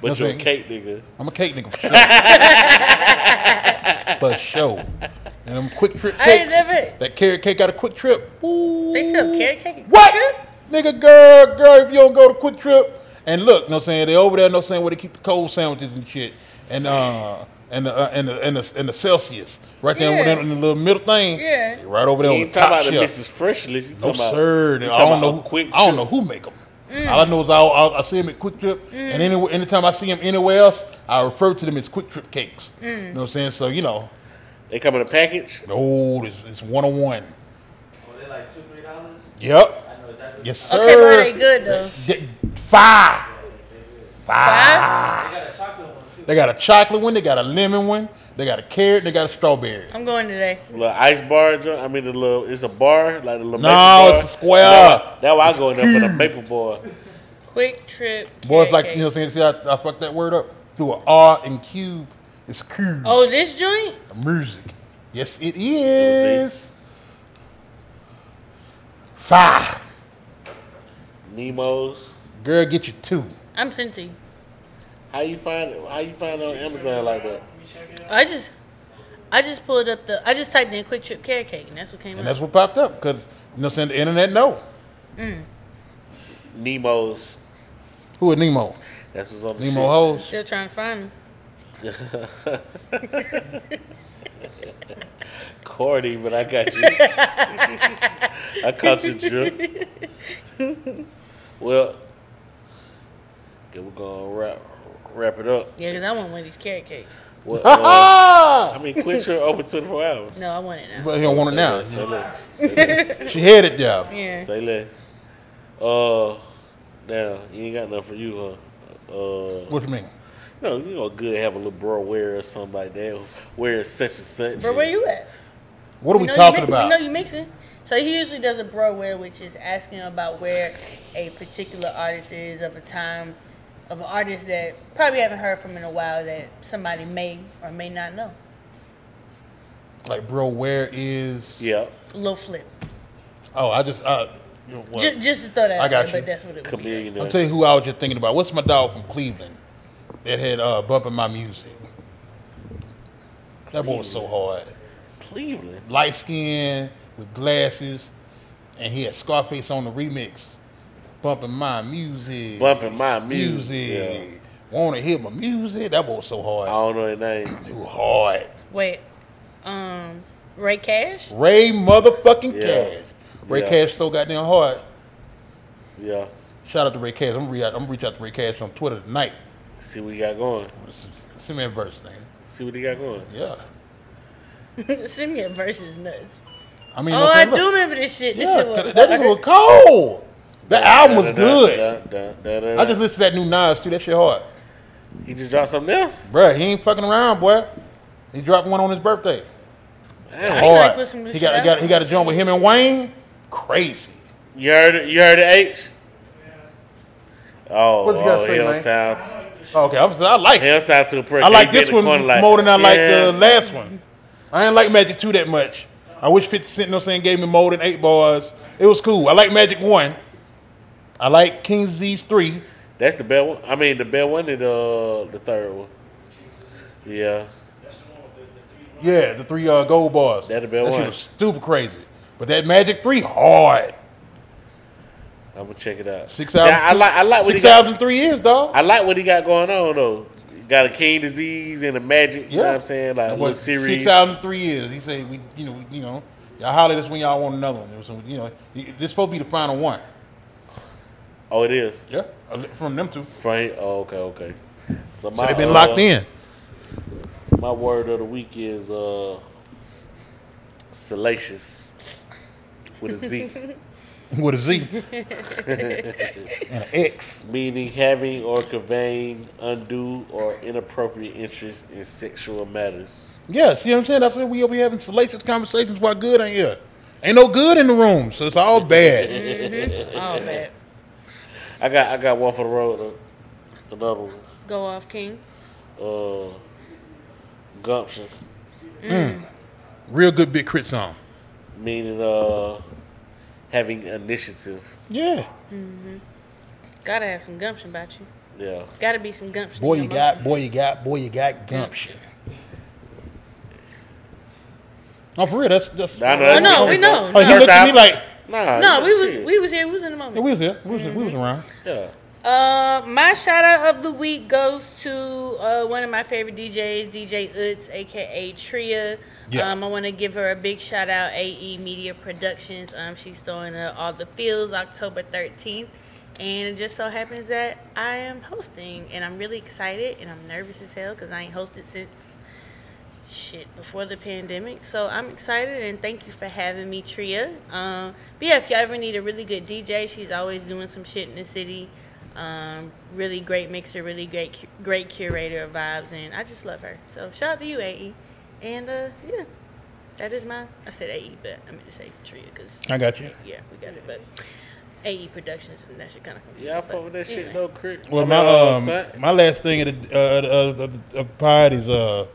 But you're a cake nigga. I'm a cake nigga for sure. For sure. And them quick trip cakes. That carrot cake got a quick trip. Ooh. They sell carrot cake at What? Quick trip? Nigga, girl, girl, if you don't go to Quick Trip. And look, you know what I'm saying? They over there, you know what I'm saying, where they keep the cold sandwiches and shit. And uh and the uh, and the and the, and the Celsius. Right there yeah. in the little middle thing. Yeah. They right over there on the top shelf. You talking about the Missus Freshless. You talking about, sir, you talking I don't about know quick I don't know who make them. Mm. All I know is I, I, I see them at Quick Trip, mm. and any, anytime I see them anywhere else, I refer to them as Quick Trip cakes. Mm. You know what I'm saying? So, you know. They come in a package? No, it's, it's one oh one. Oh, they're like two dollars, three dollars? Yep. I know exactly. Yes, sir. Okay, but they good, though. Five. Five. Five? They got a chocolate one, too. They got a chocolate one. They got a lemon one. They got a carrot. They got a strawberry. I'm going today. Little ice bar. I mean, the little. It's a bar, like a little. No, bar. It's a square. That's that why I go in there for the maple bar. Quick Trip. Boys like cake. You know what I'm saying. See, I, I fucked that word up. Through an R and cube. It's cube. Oh, this joint. Music. Yes, it is. Five. Nemo's. Girl, get you two. I'm scenty. How you find? How you find on Amazon like that? I just, I just pulled up the. I just typed in Quick Trip carrot cake, and that's what came and up. And that's what popped up because you know, saying the internet no. Mm. Nemo's. Who is Nemo? That's what's on the Nemo hoes. Still trying to find him. Cordy, but I got you. I caught you, Drew. Well, we're gonna wrap wrap it up. Yeah, because I want one of these carrot cakes. What, uh, I mean, Quick Trip open twenty-four hours. No, I want it now. But he don't want it now. Say less. Say less. She had it down. Yeah. Say less. Uh, now you ain't got nothing for you, huh? Uh, what you mean? No, you know, good to have a little bro wear or something like that. Wear such and such. Bro, where you at? What are we, we talking about? We know you mixing. So he usually does a bro wear, which is asking about where a particular artist is of a time, of an artist that probably haven't heard from in a while that somebody may or may not know. Like, bro, where is... Yeah. Lil Flip. Oh, I just... Uh, you know, just, just to throw that I out got there, you. But that's what it would be. I'll tell you who I was just thinking about. What's my dog from Cleveland that had uh, bumping my music? Cleveland. That boy was so hard. Cleveland? Light skin, with glasses, and he had Scarface on the remix. Bumping my music. Bumping my music. music. Yeah. Wanna hear my music? That boy was so hard. I don't know his name. It was hard. Wait. Um, Ray Cash? Ray motherfucking yeah. Cash. Ray yeah. Cash so goddamn hard. Yeah. Shout out to Ray Cash. I'm gonna reach out, I'm gonna reach out to Ray Cash on Twitter tonight. See what he got going. Send me a verse, nigga. See what he got going. Yeah. Send me a verse is nuts. I mean, oh, I do remember this shit. This yeah, shit was that nigga was cold. That album was good. I just listened to that new Nas too. That shit hard. He just dropped something else, bruh. He ain't fucking around, boy. He dropped one on his birthday. Hard. He got, he got, he got a joint with him and Wayne. Crazy. You heard it? You heard the H? Oh, what you oh say, hell sounds. Okay, I'm, I like. Hell it. Sounds too pretty. I like he this one more like. Than I yeah. like the last one. I ain't like Magic Two that much. I wish fifty cent, you know what I'm saying, gave me more than eight bars. It was cool. I like Magic One. I like King Z's three. That's the bad one. I mean, the bad one and uh, the third one. Yeah. Yeah, the three uh, gold bars. That the bad that one. That shit was stupid crazy. But that Magic three, hard. I'm going to check it out. Six hours. I like, I like what six he got. Six hours and three years, dog. I like what he got going on, though. He got a King Disease and a Magic. Yeah. You know what I'm saying? Like, what series. Six hours and three years. He said, we, you know, we, you know, y'all holler this when y'all want another one. It was, you know, this is supposed to be the final one. Oh, it is? Yeah, from them two. From, oh, okay, okay. So, my, so they've been uh, locked in. My word of the week is uh, salacious with a Z. With a Z. And an X. Meaning having or conveying undue or inappropriate interest in sexual matters. Yes, you know what I'm saying? That's why we over having salacious conversations while good ain't here. Ain't no good in the room, so it's all bad. Mm-hmm. All bad. I got I got one for the road, another one. Go off, King. Uh, gumption. Mm. Mm. Real good big crit song. Meaning uh, having initiative. Yeah. Mm-hmm. Gotta have some gumption about you. Yeah. Gotta be some gumption. Boy, you got, on. boy, you got, boy, you got gumption. No, for real, that's that's. No, no, that's no we know. Oh, no. He looked at me like. Nah, no, we was shit. we was here. We was in the moment. Yeah, we was here. We was, mm-hmm. we was around. Yeah. Uh, my shout out of the week goes to uh, one of my favorite D Js, D J Utz, aka Tria. Yeah. Um, I want to give her a big shout out. A E Media Productions. Um, she's throwing uh, all the fields October thirteenth, and it just so happens that I am hosting, and I'm really excited, and I'm nervous as hell because I ain't hosted since. Shit, before the pandemic. So I'm excited and thank you for having me, Tria. Um, but yeah, if y'all ever need a really good D J, she's always doing some shit in the city. Um, really great mixer, really great great curator of vibes, and I just love her. So shout out to you, A E. And uh, yeah, that is my, I said A E, but I meant to say Tria because I got you. Yeah, we got it, but A E Productions, and that shit kind of confusing. Yeah, I fuck with that anyway. Shit, no crick. Well, my, um, my last thing at the uh, uh, uh, pod is, uh,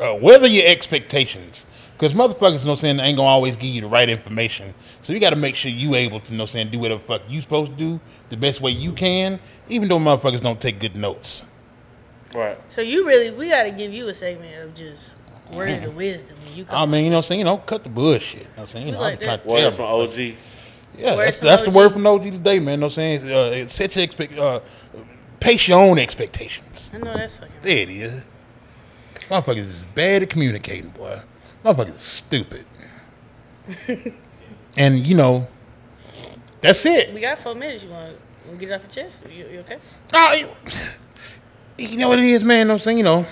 Uh, whether your expectations, because motherfuckers, you know, saying ain't gonna always give you the right information. So you got to make sure you able to, you know, saying do whatever the fuck you supposed to do the best way you can, even though motherfuckers don't take good notes. Right. So you really, we got to give you a segment of just words mm-hmm. of wisdom. When you I mean, you know, what I'm saying, you know, cut the bullshit. You know, what I'm saying, you know, like I'm word from O G. Yeah, word that's, that's O G. The word from O G today, man. You know, what I'm saying, uh, set your expect, uh, pace your own expectations. I know that's fucking. There it is. Motherfuckers is bad at communicating, boy. Motherfuckers is stupid. And, you know, that's it. We got four minutes. You want to get it off your chest? You, you okay? Oh, you, you know what it is, man? You know what I'm saying? You know,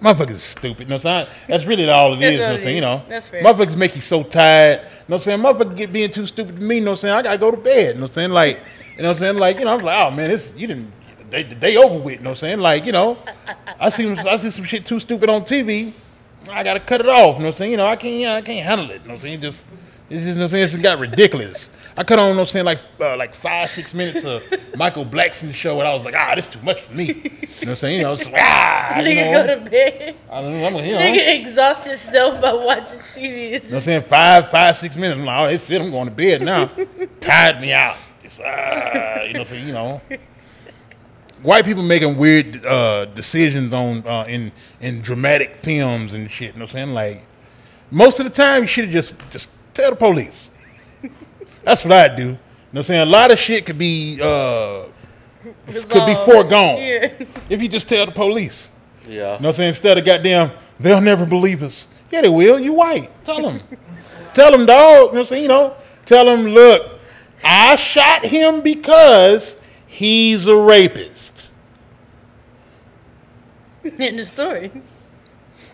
motherfuckers is stupid. You know what I'm saying? That's really all it is. You know what I'm saying? You know, that's fair. Motherfuckers make you so tired. You know what I'm saying? Motherfuckers get being too stupid to me. You know what I'm saying? I got to go to bed. You know what I'm saying? Like, you know what I'm saying? Like, you know, I was like, oh, man, this, you didn't. They, they over with, you know what I'm saying? Like, you know, I see I see some shit too stupid on T V. I got to cut it off, you know what I'm saying? You know, I can't, I can't handle it, you know what I'm saying? Just, It's just, you know what I'm saying? It's just got ridiculous. I cut on, you know what I'm saying, like, uh, like five, six minutes of Michael Blackson's show, and I was like, ah, this is too much for me. You know what I'm saying? You know, I was like, ah. Nigga, you know, go to bed. I don't know, I'm, you know. Nigga exhausts himself by watching T V. You know what I'm saying? Five, five, six minutes. I'm like, oh, that's it. I'm going to bed now. Tired me out. It's, uh, you know, so, you know. White people making weird uh, decisions on uh, in in dramatic films and shit. You know what I'm saying? Like, most of the time, you should have just, just tell the police. That's what I do. You know what I'm saying? A lot of shit could be uh, could be foregone yeah. if you just tell the police. Yeah. You know what I'm saying? Instead of goddamn, they'll never believe us. Yeah, they will. You white. Tell them. Tell them, dog. You know what I'm saying? You know? Tell them, look, I shot him because he's a rapist. End of story.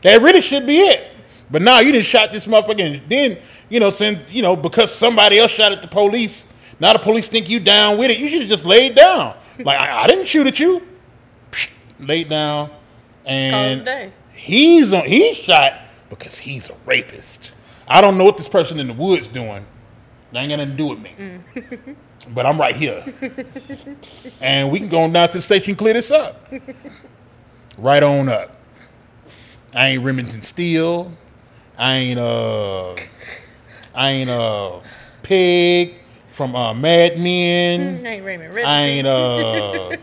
That really should be it. But now you just shot this motherfucker. And then, you know, since, you know, because somebody else shot at the police, now the police think you down with it. You should have just laid down. Like, I, I didn't shoot at you. Psh, laid down. And he's on, he's shot because he's a rapist. I don't know what this person in the woods doing. They ain't got nothing to do with me. Mm. But I'm right here. And we can go on down to the station and clear this up. Right on up. I ain't Remington Steele. I ain't uh I ain't uh Pig from uh Mad Men. I ain't Raymond Richardson. I ain't uh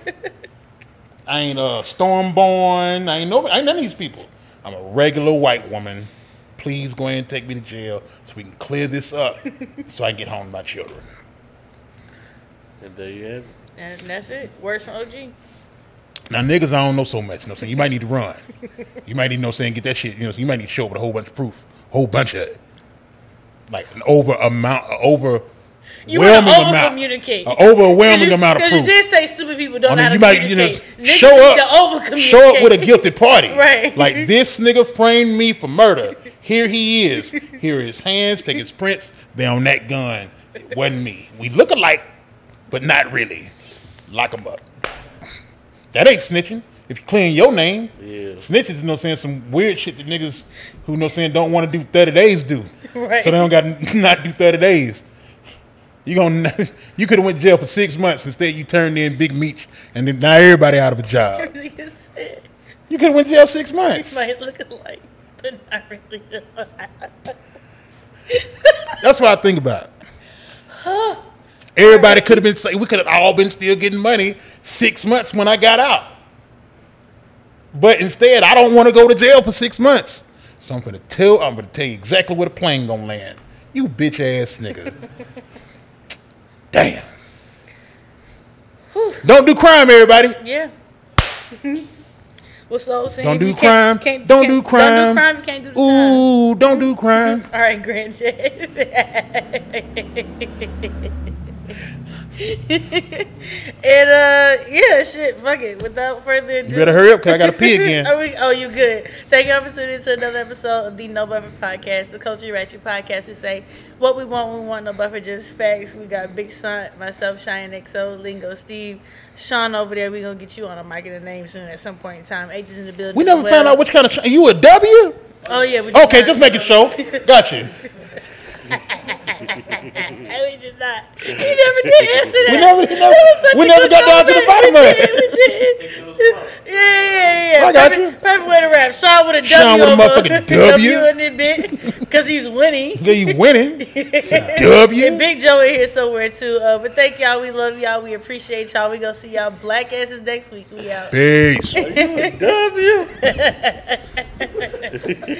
I ain't uh Stormborn. I ain't nobody, I ain't none of these people. I'm a regular white woman. Please go ahead and take me to jail so we can clear this up so I can get home to my children. And there you have it. And that's it. Words from O G. Now, niggas, I don't know so much. You know what I'm saying? You might need to run. You might need to, you know what I'm saying, get that shit. You know, you might need to show up with a whole bunch of proof. A whole bunch of it. Like an over amount, an overwhelming you amount. You want to over-communicate. An overwhelming you, amount of proof. Because you did say stupid people don't I mean, know how you to might, communicate. You know, niggas show up, to over-communicate. Show up with a guilty party. Right. Like, this nigga framed me for murder. Here he is. Here are his hands. Take his prints. They on that gun. It wasn't me. We look alike. But not really. Lock them up. That ain't snitching. If you clean your name, yeah. Snitches, you know what I'm saying, some weird shit that niggas who, you know what I'm saying, don't want to do thirty days do. Right. So they don't got to not do thirty days. You gonna, you could have went to jail for six months. Instead, you turned in Big Meech, and then now everybody out of a job. You could have went to jail six months. You might look alike, but not really alike. That's what I think about. Huh. Everybody could have been, we could have all been still getting money six months when I got out. But instead, I don't want to go to jail for six months. So I'm going to tell, I'm going to tell you exactly where the plane going to land. You bitch ass nigga. Damn. Whew. Don't do crime, everybody. Yeah. What's the old saying? Don't do crime. Can't, can't, don't do crime. Don't do crime. You can't do the Ooh, time. Don't do crime. All right, Grand J. And uh yeah, shit, fuck it. Without further ado, you better hurry up because I gotta pee again. Are we, oh, you good. Thank you for tuning in to another episode of the No Buffer Podcast, the Culture Ratchet Podcast. We say what we want, we want no buffer, just facts. We got Big Sant, myself, Cheyenne X O, Lingo Steve, Sean over there. We gonna get you on a mic and a name soon at some point in time. H is in the building. We never well. found out which kind of. Are you a W? Oh yeah. We okay, just make it show. Gotcha. We did not. We never did answer that. We never, we never, we never got down to the bottom of it. We did. We did. Yeah, yeah, yeah. I got perfect, you. Perfect way to wrap. Sean with a Sean W. Sean with a motherfucking W. W in it, bit. Because he's winning. Yeah, you winning. W. And Big Joe in here somewhere, too. Uh, but thank y'all. We love y'all. We appreciate y'all. We going to see y'all black asses next week. We out. Peace. Are you a W?